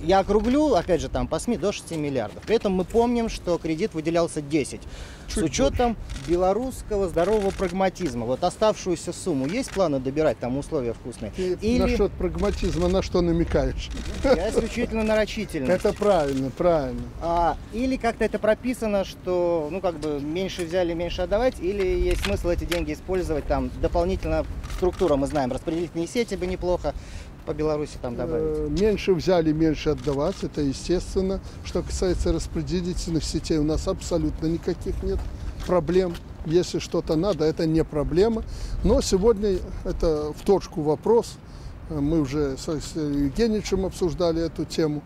Я округлю, опять же, там по СМИ до 6 миллиардов. При этом мы помним, что кредит выделялся 10. Чуть с учетом больше. Белорусского здорового прагматизма. Вот оставшуюся сумму есть планы добирать, там условия вкусные? Или... Насчет прагматизма на что намекаешь? Я исключительно нарочительно. Это правильно, правильно. Или как-то это прописано, что, ну, как бы меньше взяли, меньше отдавать, или есть смысл эти деньги использовать там дополнительно структура, мы знаем, распределительные сети бы неплохо. По Беларуси там добавить. Меньше взяли, меньше отдавать, это естественно. Что касается распределительных сетей, у нас абсолютно никаких нет проблем. Если что-то надо, это не проблема. Но сегодня это в точку вопрос. Мы уже с Александром Евгеньевичем обсуждали эту тему.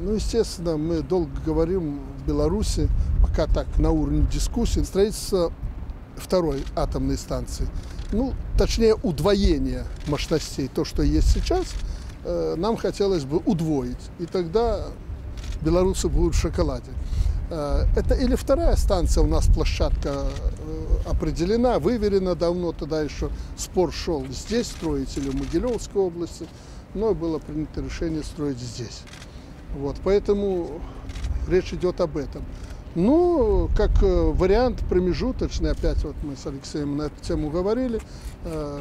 Ну, естественно, мы долго говорим в Беларуси, пока так на уровне дискуссии, строительство второй атомной станции. Ну, точнее, удвоение мощностей, то, что есть сейчас, нам хотелось бы удвоить. И тогда белорусы будут в шоколаде. Это или вторая станция, у нас площадка определена, выверена давно, тогда еще спор шел здесь строить или в Могилевской области, но было принято решение строить здесь. Вот, поэтому речь идет об этом. Ну, как вариант промежуточный, опять вот мы с Алексеем на эту тему говорили,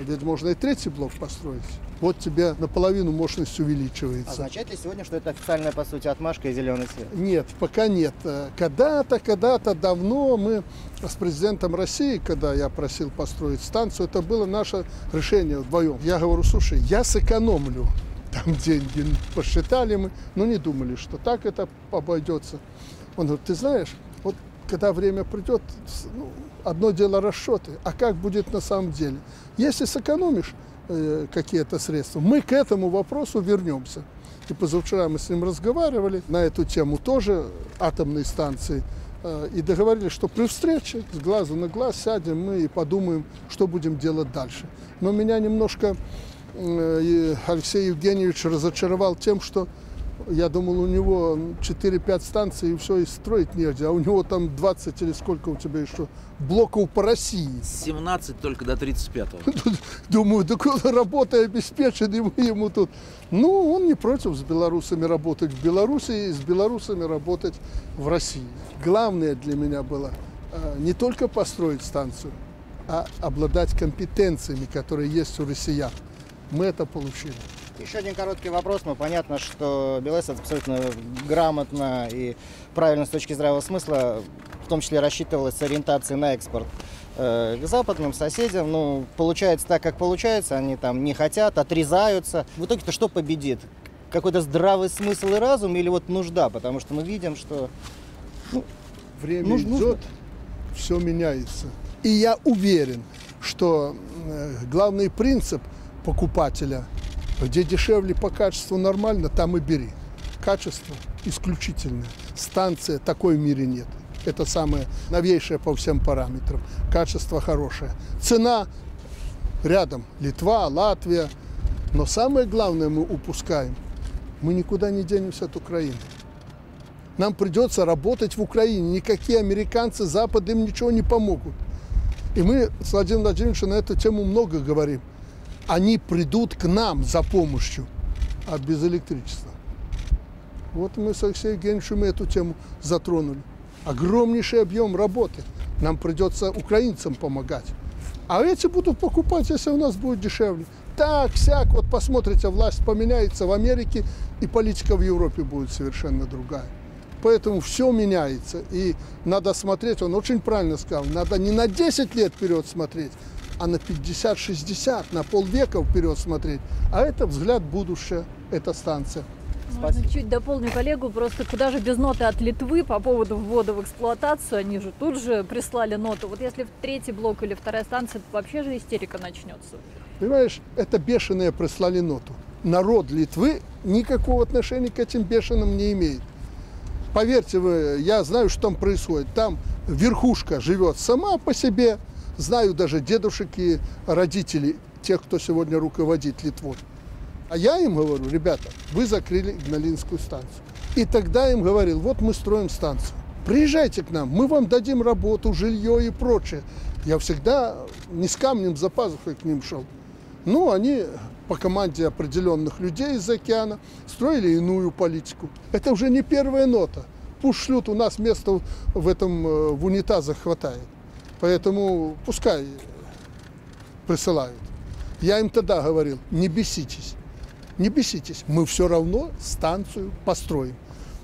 ведь можно и третий блок построить. Вот тебе наполовину мощность увеличивается. Означает ли сегодня, что это официальная, по сути, отмашка и зеленый свет? Нет, пока нет. Когда-то давно мы с президентом России, когда я просил построить станцию, это было наше решение вдвоем. Я говорю, слушай, я сэкономлю. Там деньги посчитали мы, но не думали, что так это обойдется. Он говорит, ты знаешь, вот когда время придет, ну, одно дело расчеты, а как будет на самом деле? Если сэкономишь какие-то средства, мы к этому вопросу вернемся. И позавчера мы с ним разговаривали на эту тему тоже, атомной станции, и договорились, что при встрече с глазу на глаз сядем мы и подумаем, что будем делать дальше. Но меня немножко Алексей Евгеньевич разочаровал тем, что я думал, у него 4-5 станций, и все, и строить негде. А у него там 20 или сколько у тебя еще блоков по России? 17 только до 35-го. Думаю, да работа обеспечена, и мы ему тут... Ну, он не против с белорусами работать в Беларуси и с белорусами работать в России. Главное для меня было не только построить станцию, а обладать компетенциями, которые есть у россиян. Мы это получили. Еще один короткий вопрос. Ну, понятно, что БелАЭС абсолютно грамотно и правильно с точки здравого смысла, в том числе рассчитывалась с ориентацией на экспорт к западным соседям. Ну, получается так, как получается, они там не хотят, отрезаются. В итоге-то что победит? Какой-то здравый смысл и разум или вот нужда? Потому что мы видим, что... Ну, время идет, все меняется. И я уверен, что главный принцип покупателя – где дешевле по качеству нормально, там и бери. Качество исключительное. Станция такой в мире нет. Это самое новейшее по всем параметрам. Качество хорошее. Цена рядом. Литва, Латвия. Но самое главное мы упускаем. Мы никуда не денемся от Украины. Нам придется работать в Украине. Никакие американцы, Запад им ничего не помогут. И мы с Владимиром Владимировичем на эту тему много говорим. Они придут к нам за помощью, а без электричества. Вот мы с Алексеем Евгеньевичем эту тему затронули. Огромнейший объем работы. Нам придется украинцам помогать. А эти будут покупать, если у нас будет дешевле. Так, всяк, вот посмотрите, власть поменяется в Америке, и политика в Европе будет совершенно другая. Поэтому все меняется. И надо смотреть, он очень правильно сказал, надо не на 10 лет вперед смотреть, а на 50-60, на полвека вперед смотреть. А это взгляд будущее, это станция. Можно чуть дополню коллегу, просто куда же без ноты от Литвы по поводу ввода в эксплуатацию, они же тут же прислали ноту. Вот если в третий блок или вторая станция, то вообще же истерика начнется. Понимаешь, это бешеные прислали ноту. Народ Литвы никакого отношения к этим бешеным не имеет. Поверьте вы, я знаю, что там происходит. Там верхушка живет сама по себе. Знаю даже дедушек и родителей, тех, кто сегодня руководит Литвой. А я им говорю, ребята, вы закрыли Игналинскую станцию. И тогда им говорил, вот мы строим станцию. Приезжайте к нам, мы вам дадим работу, жилье и прочее. Я всегда не с камнем за пазухой к ним шел. Ну, они по команде определенных людей из океана строили иную политику. Это уже не первая нота. Пусть шлют, у нас места в унитазах хватает. Поэтому пускай присылают. Я им тогда говорил, не беситесь. Не беситесь. Мы все равно станцию построим.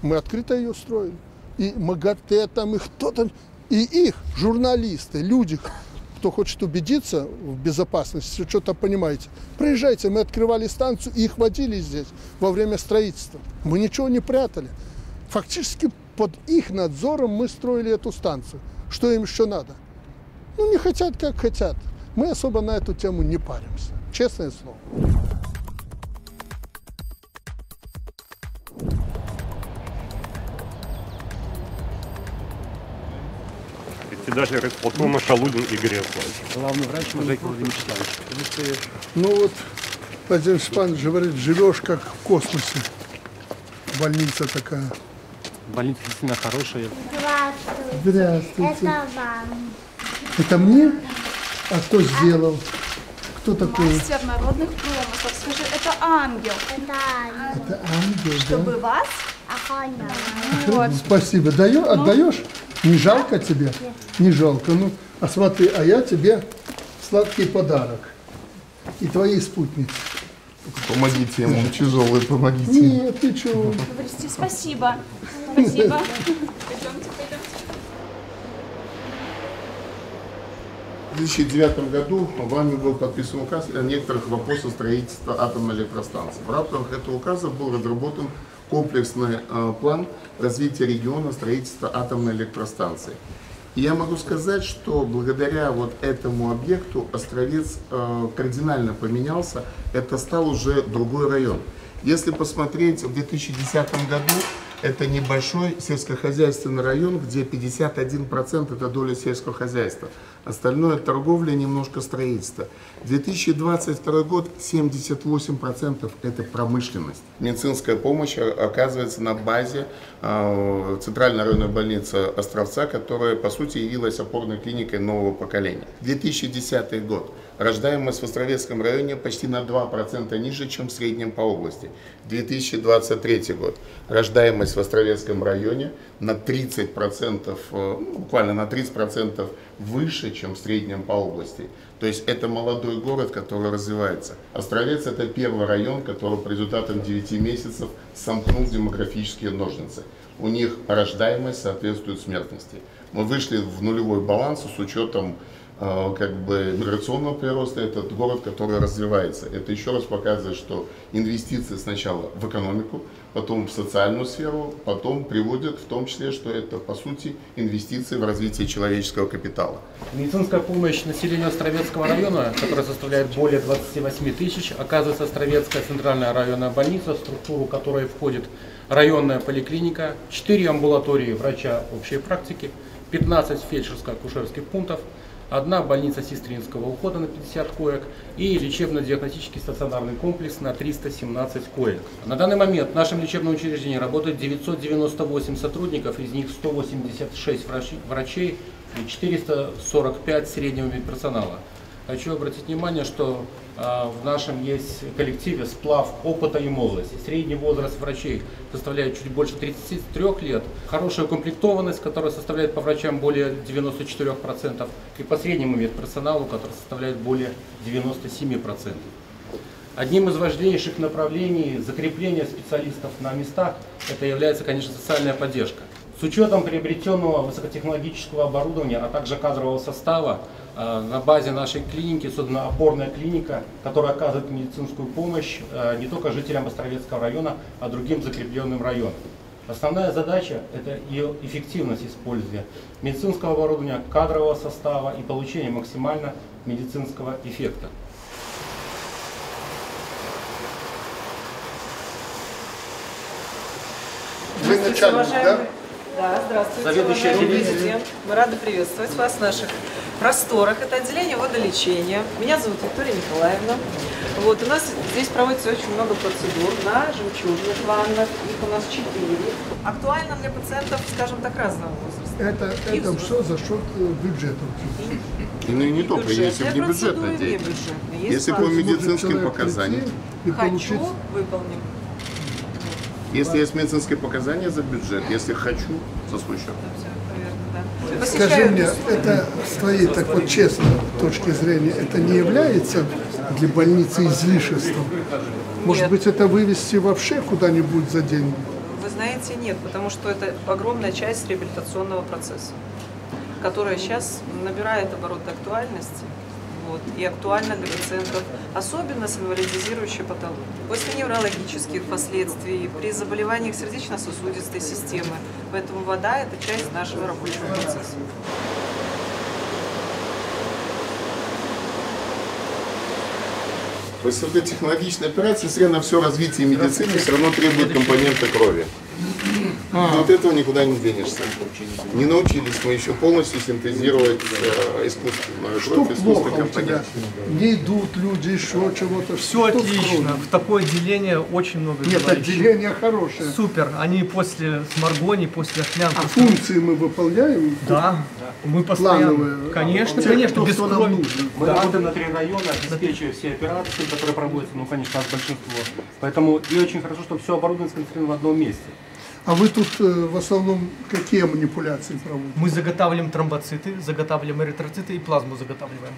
Мы открыто ее строили. И МАГАТЭ там, и кто там. И их, журналисты, люди, кто хочет убедиться в безопасности, что-то понимаете. Приезжайте, мы открывали станцию и их водили здесь во время строительства. Мы ничего не прятали. Фактически под их надзором мы строили эту станцию. Что им еще надо? Ну, не хотят, как хотят. Мы особо на эту тему не паримся. Честное слово. Председатель райисполкома Шалудин Игорь Ярославович. Главный врач Владимир Владимирович. Ну вот, Владимир Степанович говорит, живешь как в космосе. Больница такая. Больница действительно хорошая. Здравствуйте. Здравствуйте. Это вам. Это мне? А кто сделал? Кто такой? Мастер народных промыслов. Скажи, это ангел. Это ангел, чтобы да? Чтобы вас Вот. Спасибо. Отдаешь? Не жалко тебе? Не жалко. Ну, а смотри, а я тебе сладкий подарок. И твоей спутнице. Помогите ему, он тяжелый, помогите. Нет, ты чего? Спасибо. Спасибо. Пойдемте, пойдемте. В 2009 году вами был подписан указ о некоторых вопросах строительства атомной электростанции. В рамках этого указа был разработан комплексный план развития региона строительства атомной электростанции. И я могу сказать, что благодаря вот этому объекту Островец кардинально поменялся. Это стал уже другой район. Если посмотреть, в 2010 году это небольшой сельскохозяйственный район, где 51% это доля сельского хозяйства. Остальное торговля, немножко строительство. 2022 год 78% это промышленность. Медицинская помощь оказывается на базе Центральной районной больницы Островца, которая по сути явилась опорной клиникой нового поколения. 2010 год. Рождаемость в Островецком районе почти на 2% ниже, чем в среднем по области. 2023 год. Рождаемость в Островецком районе на 30%, буквально на 30% выше, чем в среднем по области. То есть это молодой город, который развивается. Островец – это первый район, который по результатам 9 месяцев сомкнул демографические ножницы. У них рождаемость соответствует смертности. Мы вышли в нулевой баланс с учетом миграционного прироста. Этот город, который развивается. Это еще раз показывает, что инвестиции сначала в экономику, потом в социальную сферу, потом приводят в том числе, что это по сути инвестиции в развитие человеческого капитала. Медицинская помощь населению Островецкого района, которая составляет более 28 тысяч, оказывается Островецкая центральная районная больница, в структуру которой входит районная поликлиника, 4 амбулатории врача общей практики, 15 фельдшерско-акушерских пунктов, 1 больница сестринского ухода на 50 коек и лечебно-диагностический стационарный комплекс на 317 коек. На данный момент в нашем лечебном учреждении работает 998 сотрудников, из них 186 врачей и 445 среднего медперсонала. Хочу обратить внимание, что в нашем есть коллективе сплав опыта и молодости. Средний возраст врачей составляет чуть больше 33 лет. Хорошая комплектованность, которая составляет по врачам более 94%. И по среднему медперсоналу, который составляет более 97%. Одним из важнейших направлений закрепления специалистов на местах это является, конечно, социальная поддержка. С учетом приобретенного высокотехнологического оборудования, а также кадрового состава, на базе нашей клиники создана опорная клиника, которая оказывает медицинскую помощь не только жителям Островецкого района, а другим закрепленным районам. Основная задача – это ее эффективность использования медицинского оборудования, кадрового состава и получение максимально медицинского эффекта. Вы начальник, да? Да, здравствуйте, заведующий отделением. Мы рады приветствовать вас в наших просторах. Это отделение водолечения. Меня зовут Виктория Николаевна. Вот, у нас здесь проводится очень много процедур на жемчужных ваннах. Их у нас 4. Актуально для пациентов, скажем так, разного возраста. Это все за счет бюджета. И не только, если бы не бюджетная деятельность. Если по медицинским показаниям. Хочу, выполним. Если есть медицинские показания за бюджет, если хочу, за свой счет. Скажи мне, это с твоей, так вот честно, точки зрения, это не является для больницы излишеством? Может быть, это вывести вообще куда-нибудь за деньги? Вы знаете, нет, потому что это огромная часть реабилитационного процесса, которая сейчас набирает обороты актуальности. Вот, и актуально для пациентов, особенно с инвалидизирующей патологией. После неврологических последствий, при заболеваниях сердечно-сосудистой системы. Поэтому вода – это часть нашего рабочего процесса. То есть высокотехнологичная операция, все равно все развитие медицины все равно требует компонента крови. Но от этого никуда не денешься. Не научились мы еще полностью синтезировать искусственную кровь, искусственный компонент. Не идут люди, еще чего-то. Все отлично. В такое отделение очень много людей. Нет, отделение хорошее. Супер. Они после Сморгони, после Охлян. А функции мы выполняем? Да. Мы постоянно. Конечно, конечно. Без крови. Мы работаем на 3 района, обеспечивая все операции, которые проводятся, ну, конечно, от большинства. Поэтому и очень хорошо, что все оборудование сконцентрировано в одном месте. А вы тут в основном какие манипуляции проводите? Мы заготавливаем тромбоциты, заготавливаем эритроциты и плазму заготавливаем.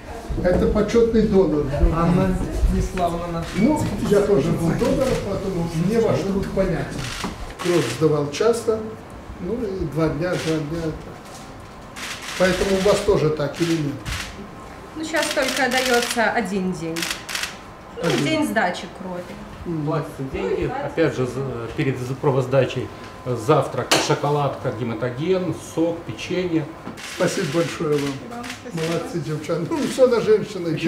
Это почетный донор. Анна Неславовна. Ну, я тоже был донором, потом мне ваш труд понятен. Кровь сдавал часто, ну и два дня. Поэтому у вас тоже так или нет? Ну, сейчас только дается один день. Ну, день сдачи крови. Платятся деньги, опять же, перед правосдачей завтрак, шоколадка, гематоген, сок, печенье. Спасибо большое вам. Молодцы, девчонки. Ну, все на женщины.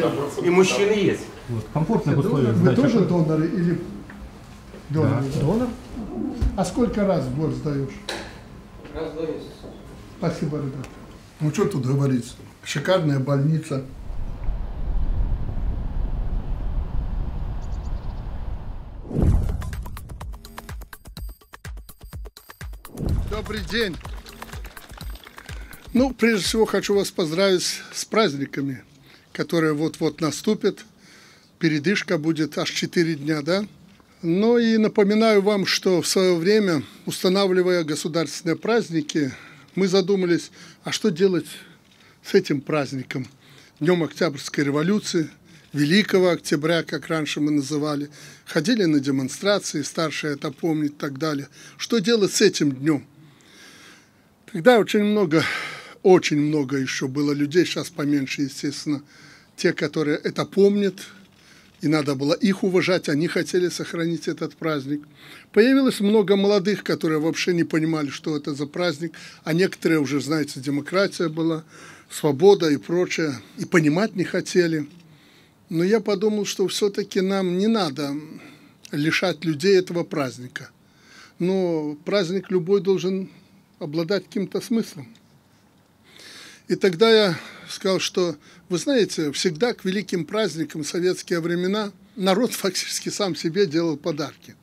И мужчины есть. Вот, комфортные условия. Вы тоже доноры или доноры? Да. Донор? А сколько раз в год сдаешь? Раз в месяц. Спасибо, ребята. Ну, что тут говорится? Шикарная больница. Добрый день! Ну, прежде всего, хочу вас поздравить с праздниками, которые вот-вот наступят. Передышка будет аж 4 дня, да? Ну и напоминаю вам, что в свое время, устанавливая государственные праздники, мы задумались, а что делать с этим праздником? Днем Октябрьской революции, Великого Октября, как раньше мы называли. Ходили на демонстрации, старшие это помнят и так далее. Что делать с этим днем? Тогда очень много еще было людей, сейчас поменьше, естественно. Те, которые это помнят, и надо было их уважать, они хотели сохранить этот праздник. Появилось много молодых, которые вообще не понимали, что это за праздник, а некоторые уже, знаете, демократия была, свобода и прочее, и понимать не хотели. Но я подумал, что все-таки нам не надо лишать людей этого праздника. Но праздник любой должен обладать каким-то смыслом. И тогда я сказал, что, вы знаете, всегда к великим праздникам в советские времена народ фактически сам себе делал подарки.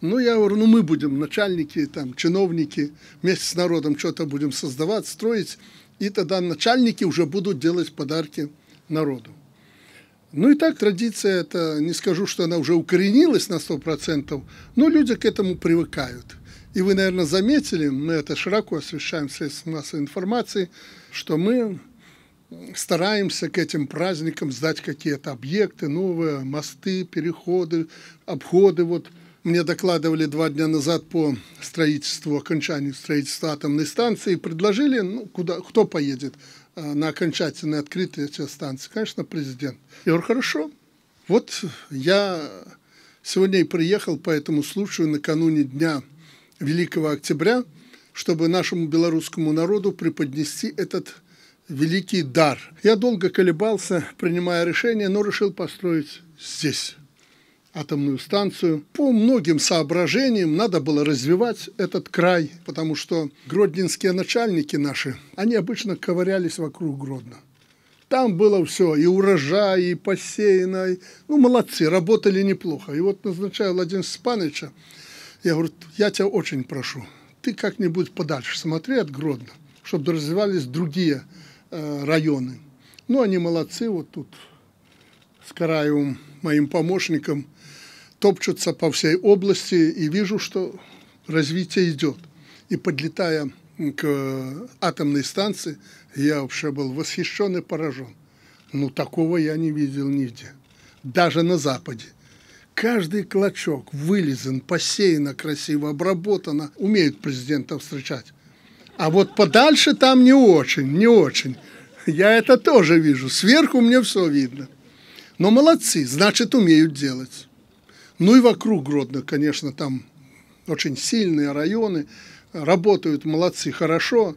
Ну, я говорю, ну мы будем начальники, там, чиновники, вместе с народом что-то будем создавать, строить, и тогда начальники уже будут делать подарки народу. Ну и так традиция, это не скажу, что она уже укоренилась на 100%, но люди к этому привыкают. И вы, наверное, заметили, мы это широко освещаем в средствах массовой информации, что мы стараемся к этим праздникам сдать какие-то объекты новые, мосты, переходы, обходы. Вот мне докладывали 2 дня назад по строительству, окончанию строительства атомной станции, предложили, ну, куда, кто поедет на окончательное открытие этой станции. Конечно, президент. Я говорю, хорошо. Вот я сегодня и приехал по этому случаю накануне дня Великого Октября, чтобы нашему белорусскому народу преподнести этот великий дар. Я долго колебался, принимая решение, но решил построить здесь атомную станцию. По многим соображениям надо было развивать этот край, потому что гродненские начальники наши, они обычно ковырялись вокруг Гродно. Там было все, и урожай, и посеяно. И... Ну, молодцы, работали неплохо. И вот назначаю Владимира Степановича. Я говорю, я тебя очень прошу, ты как-нибудь подальше смотри от Гродно, чтобы развивались другие районы. Ну, они молодцы, вот тут с Караевым, моим помощником, топчутся по всей области, и вижу, что развитие идет. И подлетая к атомной станции, я вообще был восхищен и поражен. Ну, такого я не видел нигде, даже на Западе. Каждый клочок вылизан, посеяно, красиво обработано. Умеют президента встречать. А вот подальше там не очень. Я это тоже вижу. Сверху мне все видно. Но молодцы, значит, умеют делать. Ну и вокруг Гродно, конечно, там очень сильные районы. Работают молодцы хорошо.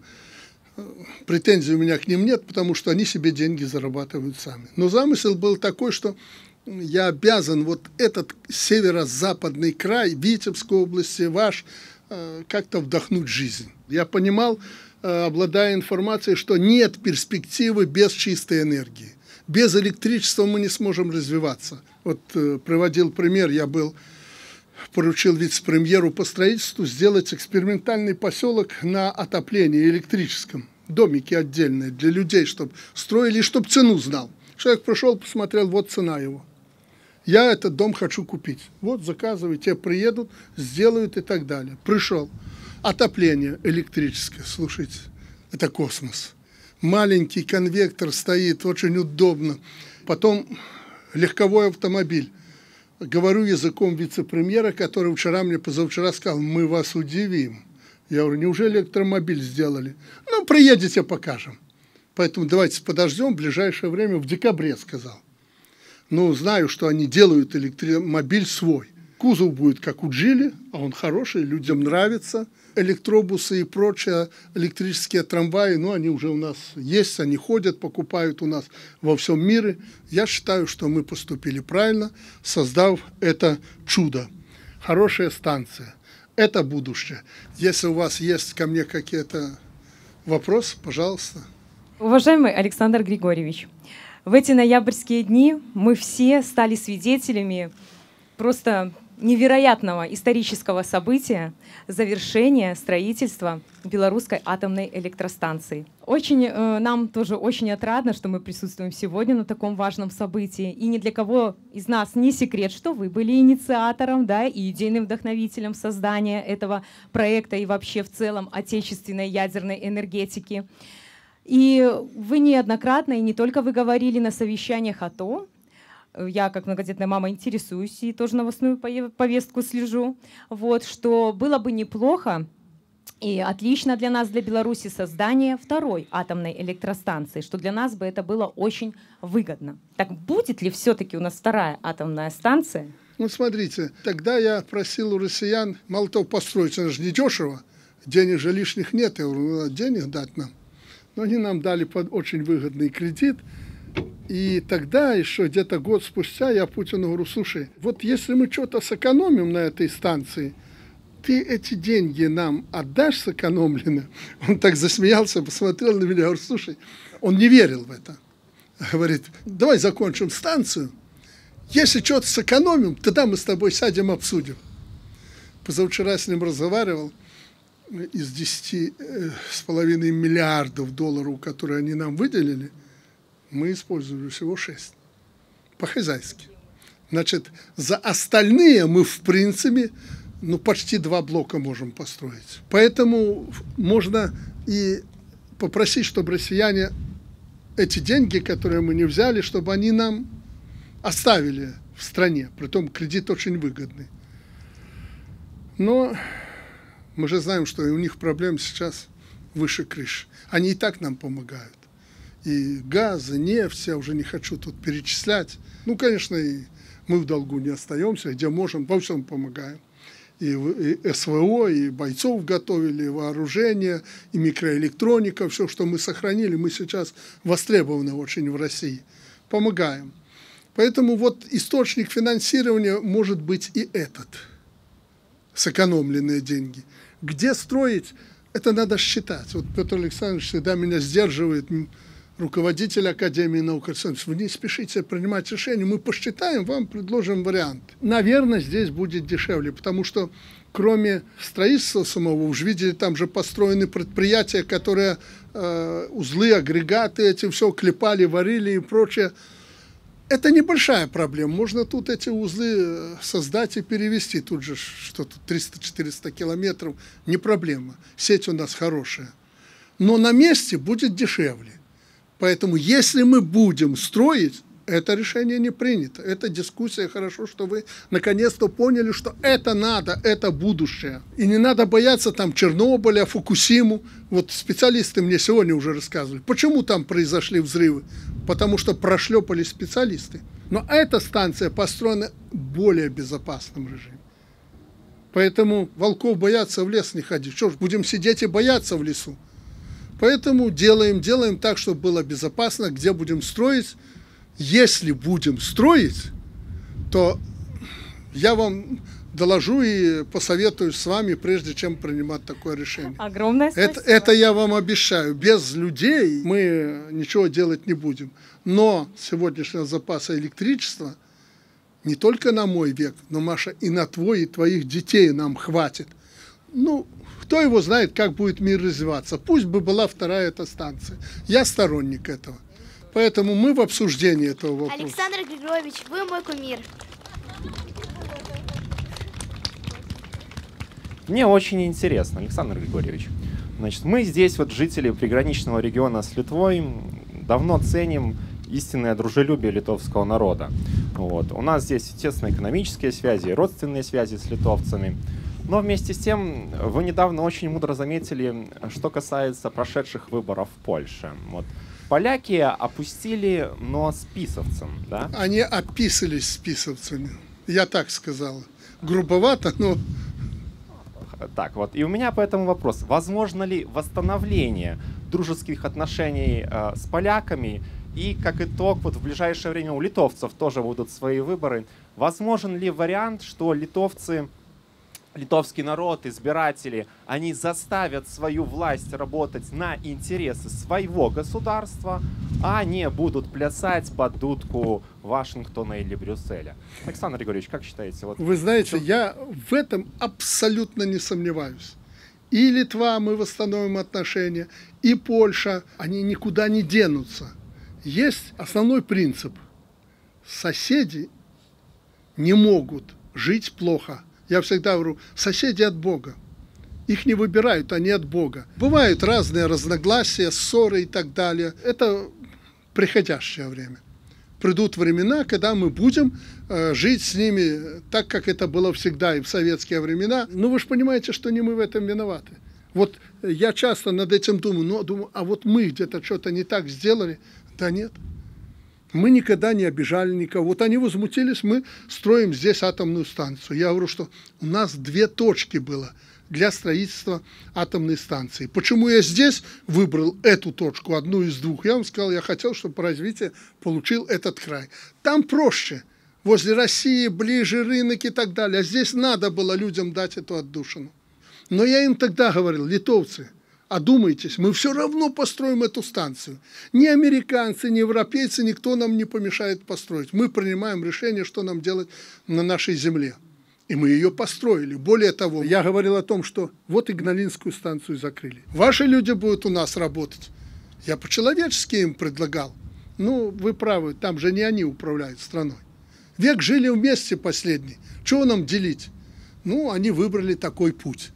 Претензий у меня к ним нет, потому что они себе деньги зарабатывают сами. Но замысел был такой, что... Я обязан вот этот северо-западный край Витебской области, ваш, как-то вдохнуть жизнь. Я понимал, обладая информацией, что нет перспективы без чистой энергии. Без электричества мы не сможем развиваться. Вот приводил пример, я поручил вице-премьеру по строительству сделать экспериментальный поселок на отоплении электрическом. Домики отдельные для людей, чтобы строили, чтобы цену знал. Человек пришел, посмотрел, вот цена его. Я этот дом хочу купить. Вот заказываю, те приедут, сделают и так далее. Пришел. Отопление электрическое, слушайте, это космос. Маленький конвектор стоит, очень удобно. Потом легковой автомобиль. Говорю языком вице-премьера, который вчера мне, позавчера сказал, мы вас удивим. Я говорю, неужели электромобиль сделали? Ну, приедете, покажем. Поэтому давайте подождем, в ближайшее время, в декабре, сказал. Ну, знаю, что они делают электромобиль свой. Кузов будет как у Джили, а он хороший, людям нравится. Электробусы и прочие электрические трамваи, ну, они уже у нас есть, они ходят, покупают у нас во всем мире. Я считаю, что мы поступили правильно, создав это чудо. Хорошая станция. Это будущее. Если у вас есть ко мне какие-то вопросы, пожалуйста. Уважаемый Александр Григорьевич, в эти ноябрьские дни мы все стали свидетелями просто невероятного исторического события — завершения строительства Белорусской атомной электростанции. Нам тоже очень отрадно, что мы присутствуем сегодня на таком важном событии. И ни для кого из нас не секрет, что вы были инициатором, да, и идейным вдохновителем создания этого проекта и вообще в целом отечественной ядерной энергетики. И вы неоднократно, и не только вы говорили на совещаниях о том, я как многодетная мама интересуюсь и тоже новостную повестку слежу, вот, что было бы неплохо и отлично для нас, для Беларуси, создание второй атомной электростанции, что для нас бы это было очень выгодно. Так будет ли все-таки у нас вторая атомная станция? Ну, смотрите, тогда я просил у россиян, мало того, построить, она же недешево, денег же лишних нет, я говорю, надо денег дать нам. Но они нам дали под очень выгодный кредит. И тогда, еще где-то год спустя, я Путину говорю, слушай, вот если мы что-то сэкономим на этой станции, ты эти деньги нам отдашь сэкономленные? Он так засмеялся, посмотрел на меня, говорит, слушай, он не верил в это. Говорит, давай закончим станцию, если что-то сэкономим, тогда мы с тобой сядем, обсудим. Позавчера с ним разговаривал, из 10,5 миллиардов долларов, которые они нам выделили, мы использовали всего 6. По-хозяйски. Значит, за остальные мы, в принципе, ну, почти 2 блока можем построить. Поэтому можно и попросить, чтобы россияне эти деньги, которые мы не взяли, чтобы они нам оставили в стране. Притом кредит очень выгодный. Но мы же знаем, что у них проблем сейчас выше крыши. Они и так нам помогают. И газ, и нефть, я уже не хочу тут перечислять. Ну, конечно, и мы в долгу не остаемся, где можем, во всем помогаем. И СВО, и бойцов готовили, и вооружение, и микроэлектроника, все, что мы сохранили, мы сейчас востребованы очень в России. Помогаем. Поэтому вот источник финансирования может быть и этот. Сэкономленные деньги. Где строить, это надо считать. Вот Петр Александрович всегда меня сдерживает, руководитель Академии наук, вы не спешите принимать решение, мы посчитаем, вам предложим вариант. Наверное, здесь будет дешевле, потому что кроме строительства самого, вы же видели, там же построены предприятия, которые узлы, агрегаты, эти все клепали, варили и прочее. Это небольшая проблема, можно тут эти узлы создать и перевести, тут же что-то 300-400 километров, не проблема, сеть у нас хорошая. Но на месте будет дешевле. Поэтому, если мы будем строить, это решение не принято. Это дискуссия. Хорошо, что вы наконец-то поняли, что это надо, это будущее. И не надо бояться там Чернобыля, Фукусиму. Вот специалисты мне сегодня уже рассказывали, почему там произошли взрывы. Потому что прошлепали специалисты. Но эта станция построена в более безопасном режиме. Поэтому волков боятся, в лес не ходить. Что ж, будем сидеть и бояться в лесу. Поэтому делаем так, чтобы было безопасно, где будем строить. Если будем строить, то я вам доложу и посоветую с вами, прежде чем принимать такое решение. Огромное спасибо. Это я вам обещаю. Без людей мы ничего делать не будем. Но сегодняшнего запаса электричества не только на мой век, но, Маша, и на твой, и твоих детей нам хватит. Ну, кто его знает, как будет мир развиваться. Пусть бы была вторая эта станция. Я сторонник этого. Поэтому мы в обсуждении этого вопроса. Александр Григорьевич, вы мой кумир. Мне очень интересно, Александр Григорьевич. Значит, мы здесь, вот, жители приграничного региона с Литвой, давно ценим истинное дружелюбие литовского народа. Вот. У нас здесь, естественно, экономические связи, родственные связи с литовцами. Но вместе с тем, вы недавно очень мудро заметили, что касается прошедших выборов в Польше. Вот. Поляки опустили нос писовцам, да? Они описались с писовцами. Я так сказал. Грубовато, но... Так, вот. И у меня по этому вопрос. Возможно ли восстановление дружеских отношений с поляками? И как итог, вот в ближайшее время у литовцев тоже будут свои выборы. Возможен ли вариант, что литовцы... Литовский народ, избиратели, они заставят свою власть работать на интересы своего государства, а не будут плясать под дудку Вашингтона или Брюсселя. Александр Григорьевич, как считаете? Вот... Вы знаете, я в этом абсолютно не сомневаюсь. И Литва, мы восстановим отношения, и Польша, они никуда не денутся. Есть основной принцип. Соседи не могут жить плохо. Я всегда говорю, соседи от Бога. Их не выбирают, они от Бога. Бывают разные разногласия, ссоры и так далее. Это приходящее время. Придут времена, когда мы будем жить с ними так, как это было всегда и в советские времена. Но вы же понимаете, что не мы в этом виноваты. Вот я часто над этим думаю, но думаю, а вот мы где-то что-то не так сделали. Да нет. Мы никогда не обижали никого. Вот они возмутились, мы строим здесь атомную станцию. Я говорю, что у нас две точки было для строительства атомной станции. Почему я здесь выбрал эту точку, одну из двух? Я вам сказал, я хотел, чтобы развитие получил этот край. Там проще. Возле России ближе рынок и так далее. А здесь надо было людям дать эту отдушину. Но я им тогда говорил, литовцы, одумайтесь, мы все равно построим эту станцию. Ни американцы, ни европейцы, никто нам не помешает построить. Мы принимаем решение, что нам делать на нашей земле. И мы ее построили. Более того, я говорил о том, что вот Игналинскую станцию закрыли. Ваши люди будут у нас работать. Я по-человечески им предлагал. Ну, вы правы, там же не они управляют страной. Век жили вместе последний. Чего нам делить? Ну, они выбрали такой путь.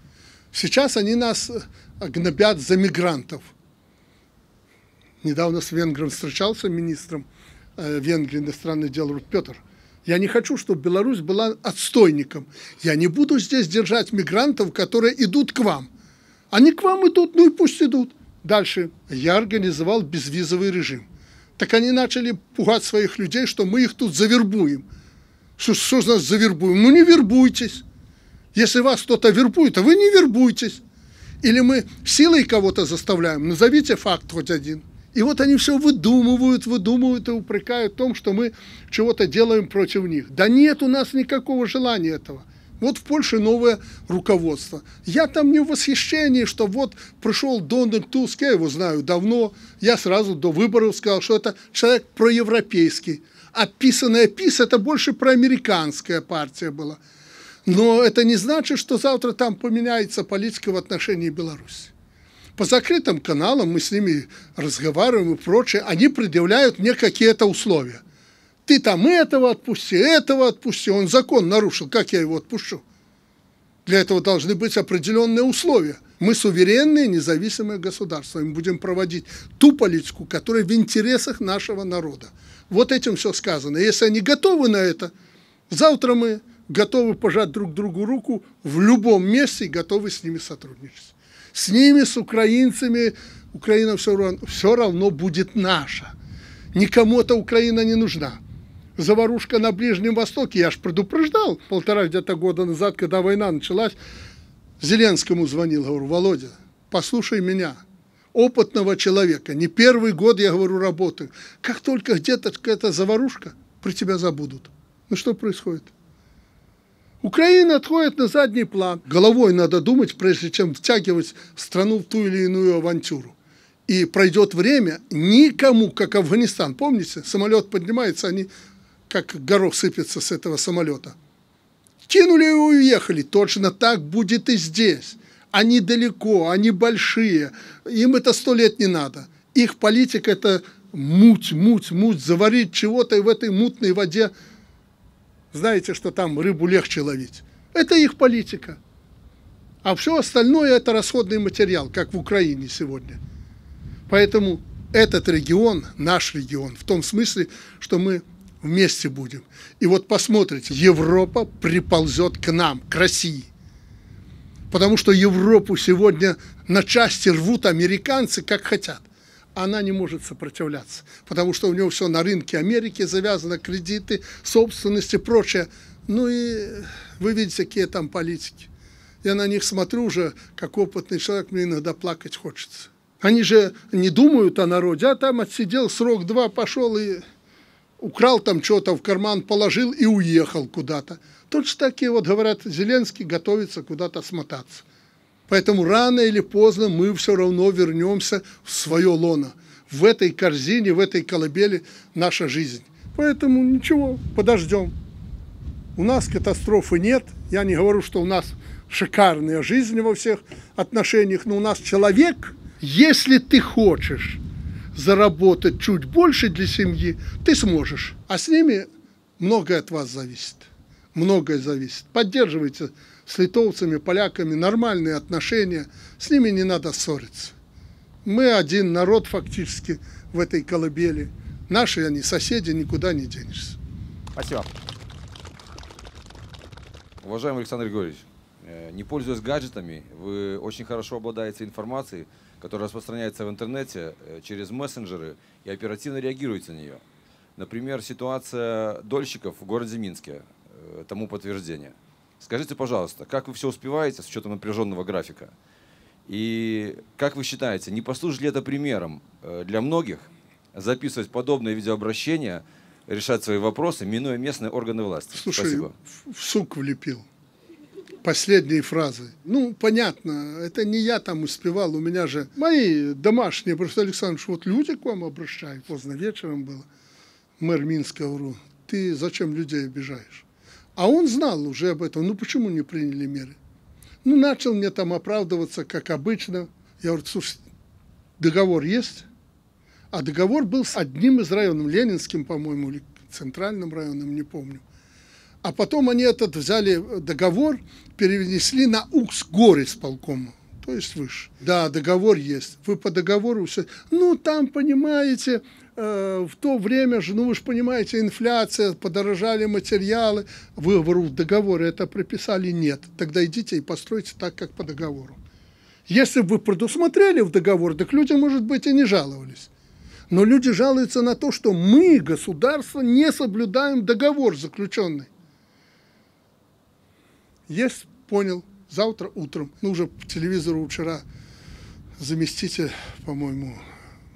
Сейчас они нас гнобят за мигрантов. Недавно с венгром встречался, министром Венгрии иностранных дел Петр. Я не хочу, чтобы Беларусь была отстойником. Я не буду здесь держать мигрантов, которые идут к вам. Они к вам идут, ну и пусть идут. Дальше. Я организовал безвизовый режим. Так они начали пугать своих людей, что мы их тут завербуем. Что же нас завербуем? Ну не вербуйтесь. Если вас кто-то вербует, а вы не вербуйтесь. Или мы силой кого-то заставляем, назовите факт хоть один. И вот они все выдумывают и упрекают в том, что мы чего-то делаем против них. Да нет у нас никакого желания этого. Вот в Польше новое руководство. Я там не в восхищении, что вот пришел Дональд Туск, я его знаю давно. Я сразу до выборов сказал, что это человек проевропейский. Описанная ПИС – это больше проамериканская партия была. Но это не значит, что завтра там поменяется политика в отношении Беларуси. По закрытым каналам мы с ними разговариваем и прочее. Они предъявляют мне какие-то условия. Ты там этого отпусти. Он закон нарушил. Как я его отпущу? Для этого должны быть определенные условия. Мы суверенные, независимые государства. Мы будем проводить ту политику, которая в интересах нашего народа. Вот этим все сказано. Если они готовы на это, завтра мы... готовы пожать друг другу руку в любом месте и готовы с ними сотрудничать. С ними, с украинцами, Украина все равно будет наша. Никому-то Украина не нужна. Заварушка на Ближнем Востоке, я ж предупреждал, полтора где-то года назад, когда война началась, Зеленскому звонил, говорю, Володя, послушай меня, опытного человека, не первый год, я говорю, работаю. Как только где-то какая-то заварушка, про тебя забудут. Ну что происходит? Украина отходит на задний план. Головой надо думать, прежде чем втягивать страну в ту или иную авантюру. И пройдет время, никому, как Афганистан, помните, самолет поднимается, они как горох сыпятся с этого самолета. Кинули и уехали, точно так будет и здесь. Они далеко, они большие, им это 100 лет не надо. Их политика – это муть, заварить чего-то и в этой мутной воде. Знаете, что там рыбу легче ловить. Это их политика. А все остальное это расходный материал, как в Украине сегодня. Поэтому этот регион, наш регион, в том смысле, что мы вместе будем. И вот посмотрите, Европа приползет к нам, к России. Потому что Европу сегодня на части рвут американцы, как хотят. Она не может сопротивляться, потому что у нее все на рынке Америки завязано, кредиты, собственность и прочее. Ну и вы видите, какие там политики. Я на них смотрю уже, как опытный человек, мне иногда плакать хочется. Они же не думают о народе, а там отсидел срок-два, пошел и украл там что-то, в карман положил и уехал куда-то. Точно такие вот, говорят, Зеленский готовится куда-то смотаться. Поэтому рано или поздно мы все равно вернемся в свое лоно. В этой корзине, в этой колыбели наша жизнь. Поэтому ничего, подождем. У нас катастрофы нет. Я не говорю, что у нас шикарная жизнь во всех отношениях, но у нас человек, если ты хочешь заработать чуть больше для семьи, ты сможешь. А с ними многое от вас зависит. Многое зависит. Поддерживайте с литовцами, поляками нормальные отношения. С ними не надо ссориться. Мы один народ фактически в этой колыбели. Наши они соседи, никуда не денешься. Спасибо. Уважаемый Александр Григорьевич, не пользуясь гаджетами, вы очень хорошо обладаете информацией, которая распространяется в интернете через мессенджеры, и оперативно реагируете на нее. Например, ситуация дольщиков в городе Минске тому подтверждение. Скажите, пожалуйста, как вы все успеваете с учетом напряженного графика? И как вы считаете, не послужит ли это примером для многих записывать подобные видеообращения, решать свои вопросы, минуя местные органы власти? Слушай, спасибо. В сук влепил. Последние фразы. Ну, понятно, это не я там успевал, у меня же мои домашние, просто, Александр, вот люди к вам обращают, поздно вечером было, мэр Минска, говорю, ты зачем людей обижаешь? А он знал уже об этом, ну почему не приняли меры? Ну, начал мне там оправдываться, как обычно. Я говорю, слушай, договор есть? А договор был с одним из районов, Ленинским, по-моему, или Центральным районом, не помню. А потом они этот взяли договор, перенесли на горисполкома, то есть выше. Да, договор есть, вы по договору все. Ну, там, понимаете... В то время же, ну вы же понимаете, инфляция, подорожали материалы. Вы, говорю, в договоре это прописали? Нет. Тогда идите и постройте так, как по договору. Если бы вы предусмотрели в договор, так люди, может быть, и не жаловались. Но люди жалуются на то, что мы, государство, не соблюдаем договор заключенный. Есть, понял, завтра утром. Ну, уже по телевизору вчера заместитель, по-моему,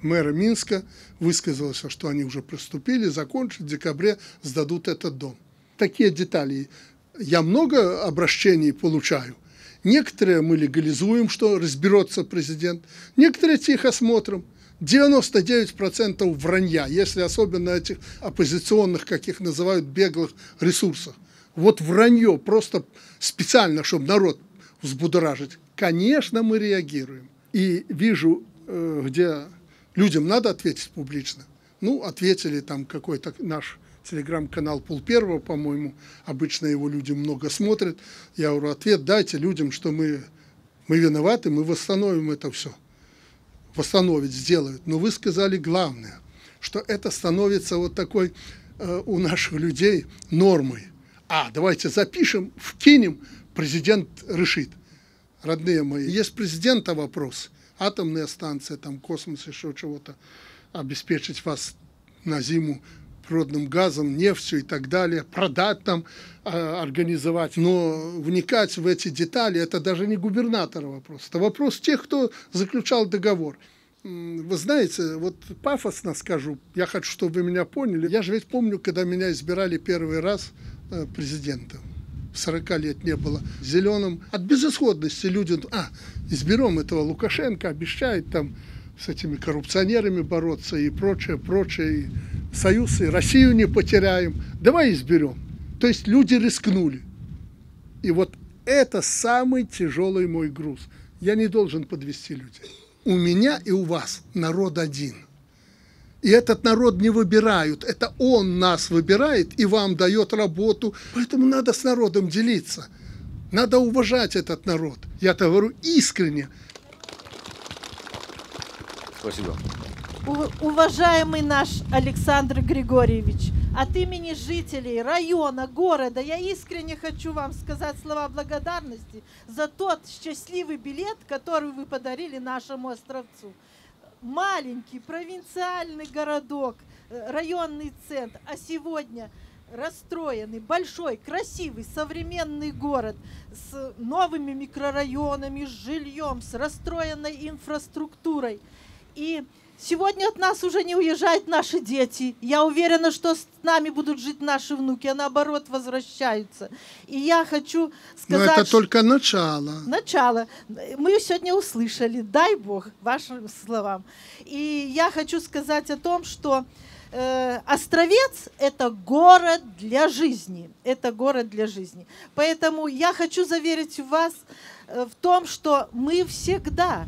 мэра Минска высказался, что они уже приступили, закончат, в декабре сдадут этот дом. Такие детали. Я много обращений получаю. Некоторые мы легализуем, что разберется президент. Некоторые техосмотром. 99% вранья, если особенно этих оппозиционных, как их называют, беглых ресурсах. Вот вранье, просто специально, чтобы народ взбудоражить. Конечно, мы реагируем. И вижу, где... Людям надо ответить публично. Ну, ответили там какой-то наш телеграм-канал «Полпервого», по-моему. Обычно его люди много смотрят. Я говорю, ответ дайте людям, что мы виноваты, мы восстановим это все. Восстановить, сделают. Но вы сказали главное, что это становится вот такой у наших людей нормой. А, давайте запишем, вкинем, президент решит. Родные мои, есть президента вопрос. Атомная станция, там космос, еще чего-то, обеспечить вас на зиму природным газом, нефтью и так далее, продать там, организовать. Но вникать в эти детали, это даже не губернатора вопрос, это вопрос тех, кто заключал договор. Вы знаете, вот пафосно скажу, я хочу, чтобы вы меня поняли. Я же ведь помню, когда меня избирали первый раз президентом. 40 лет не было зеленым. От безысходности люди, изберем этого Лукашенко, обещает там с этими коррупционерами бороться и прочее, прочее, и Союз, и Россию не потеряем. Давай изберем. То есть люди рискнули. И вот это самый тяжелый мой груз. Я не должен подвести людей. У меня и у вас народ один. И этот народ не выбирают, это он нас выбирает и вам дает работу. Поэтому надо с народом делиться. Надо уважать этот народ. Я-то говорю искренне. Спасибо. Уважаемый наш Александр Григорьевич, от имени жителей района, города, я искренне хочу вам сказать слова благодарности за тот счастливый билет, который вы подарили нашему островцу. Маленький провинциальный городок, районный центр, а сегодня расстроенный, большой, красивый, современный город с новыми микрорайонами, с жильем, с расстроенной инфраструктурой. И сегодня от нас уже не уезжают наши дети. Я уверена, что с нами будут жить наши внуки, а наоборот возвращаются. И я хочу сказать... Но это только начало. Начало. Мы сегодня услышали, дай Бог, вашим словам. И я хочу сказать о том, что Островец – это город для жизни. Это город для жизни. Поэтому я хочу заверить вас в том, что мы всегда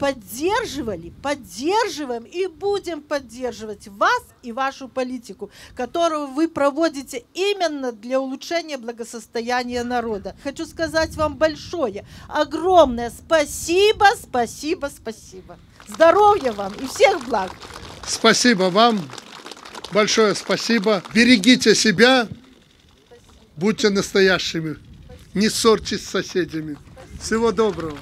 поддерживали, поддерживаем и будем поддерживать вас и вашу политику, которую вы проводите именно для улучшения благосостояния народа. Хочу сказать вам большое, огромное спасибо, спасибо, спасибо. Здоровья вам и всех благ. Спасибо вам, большое спасибо. Берегите себя, будьте настоящими, не ссорьтесь с соседями. Всего доброго.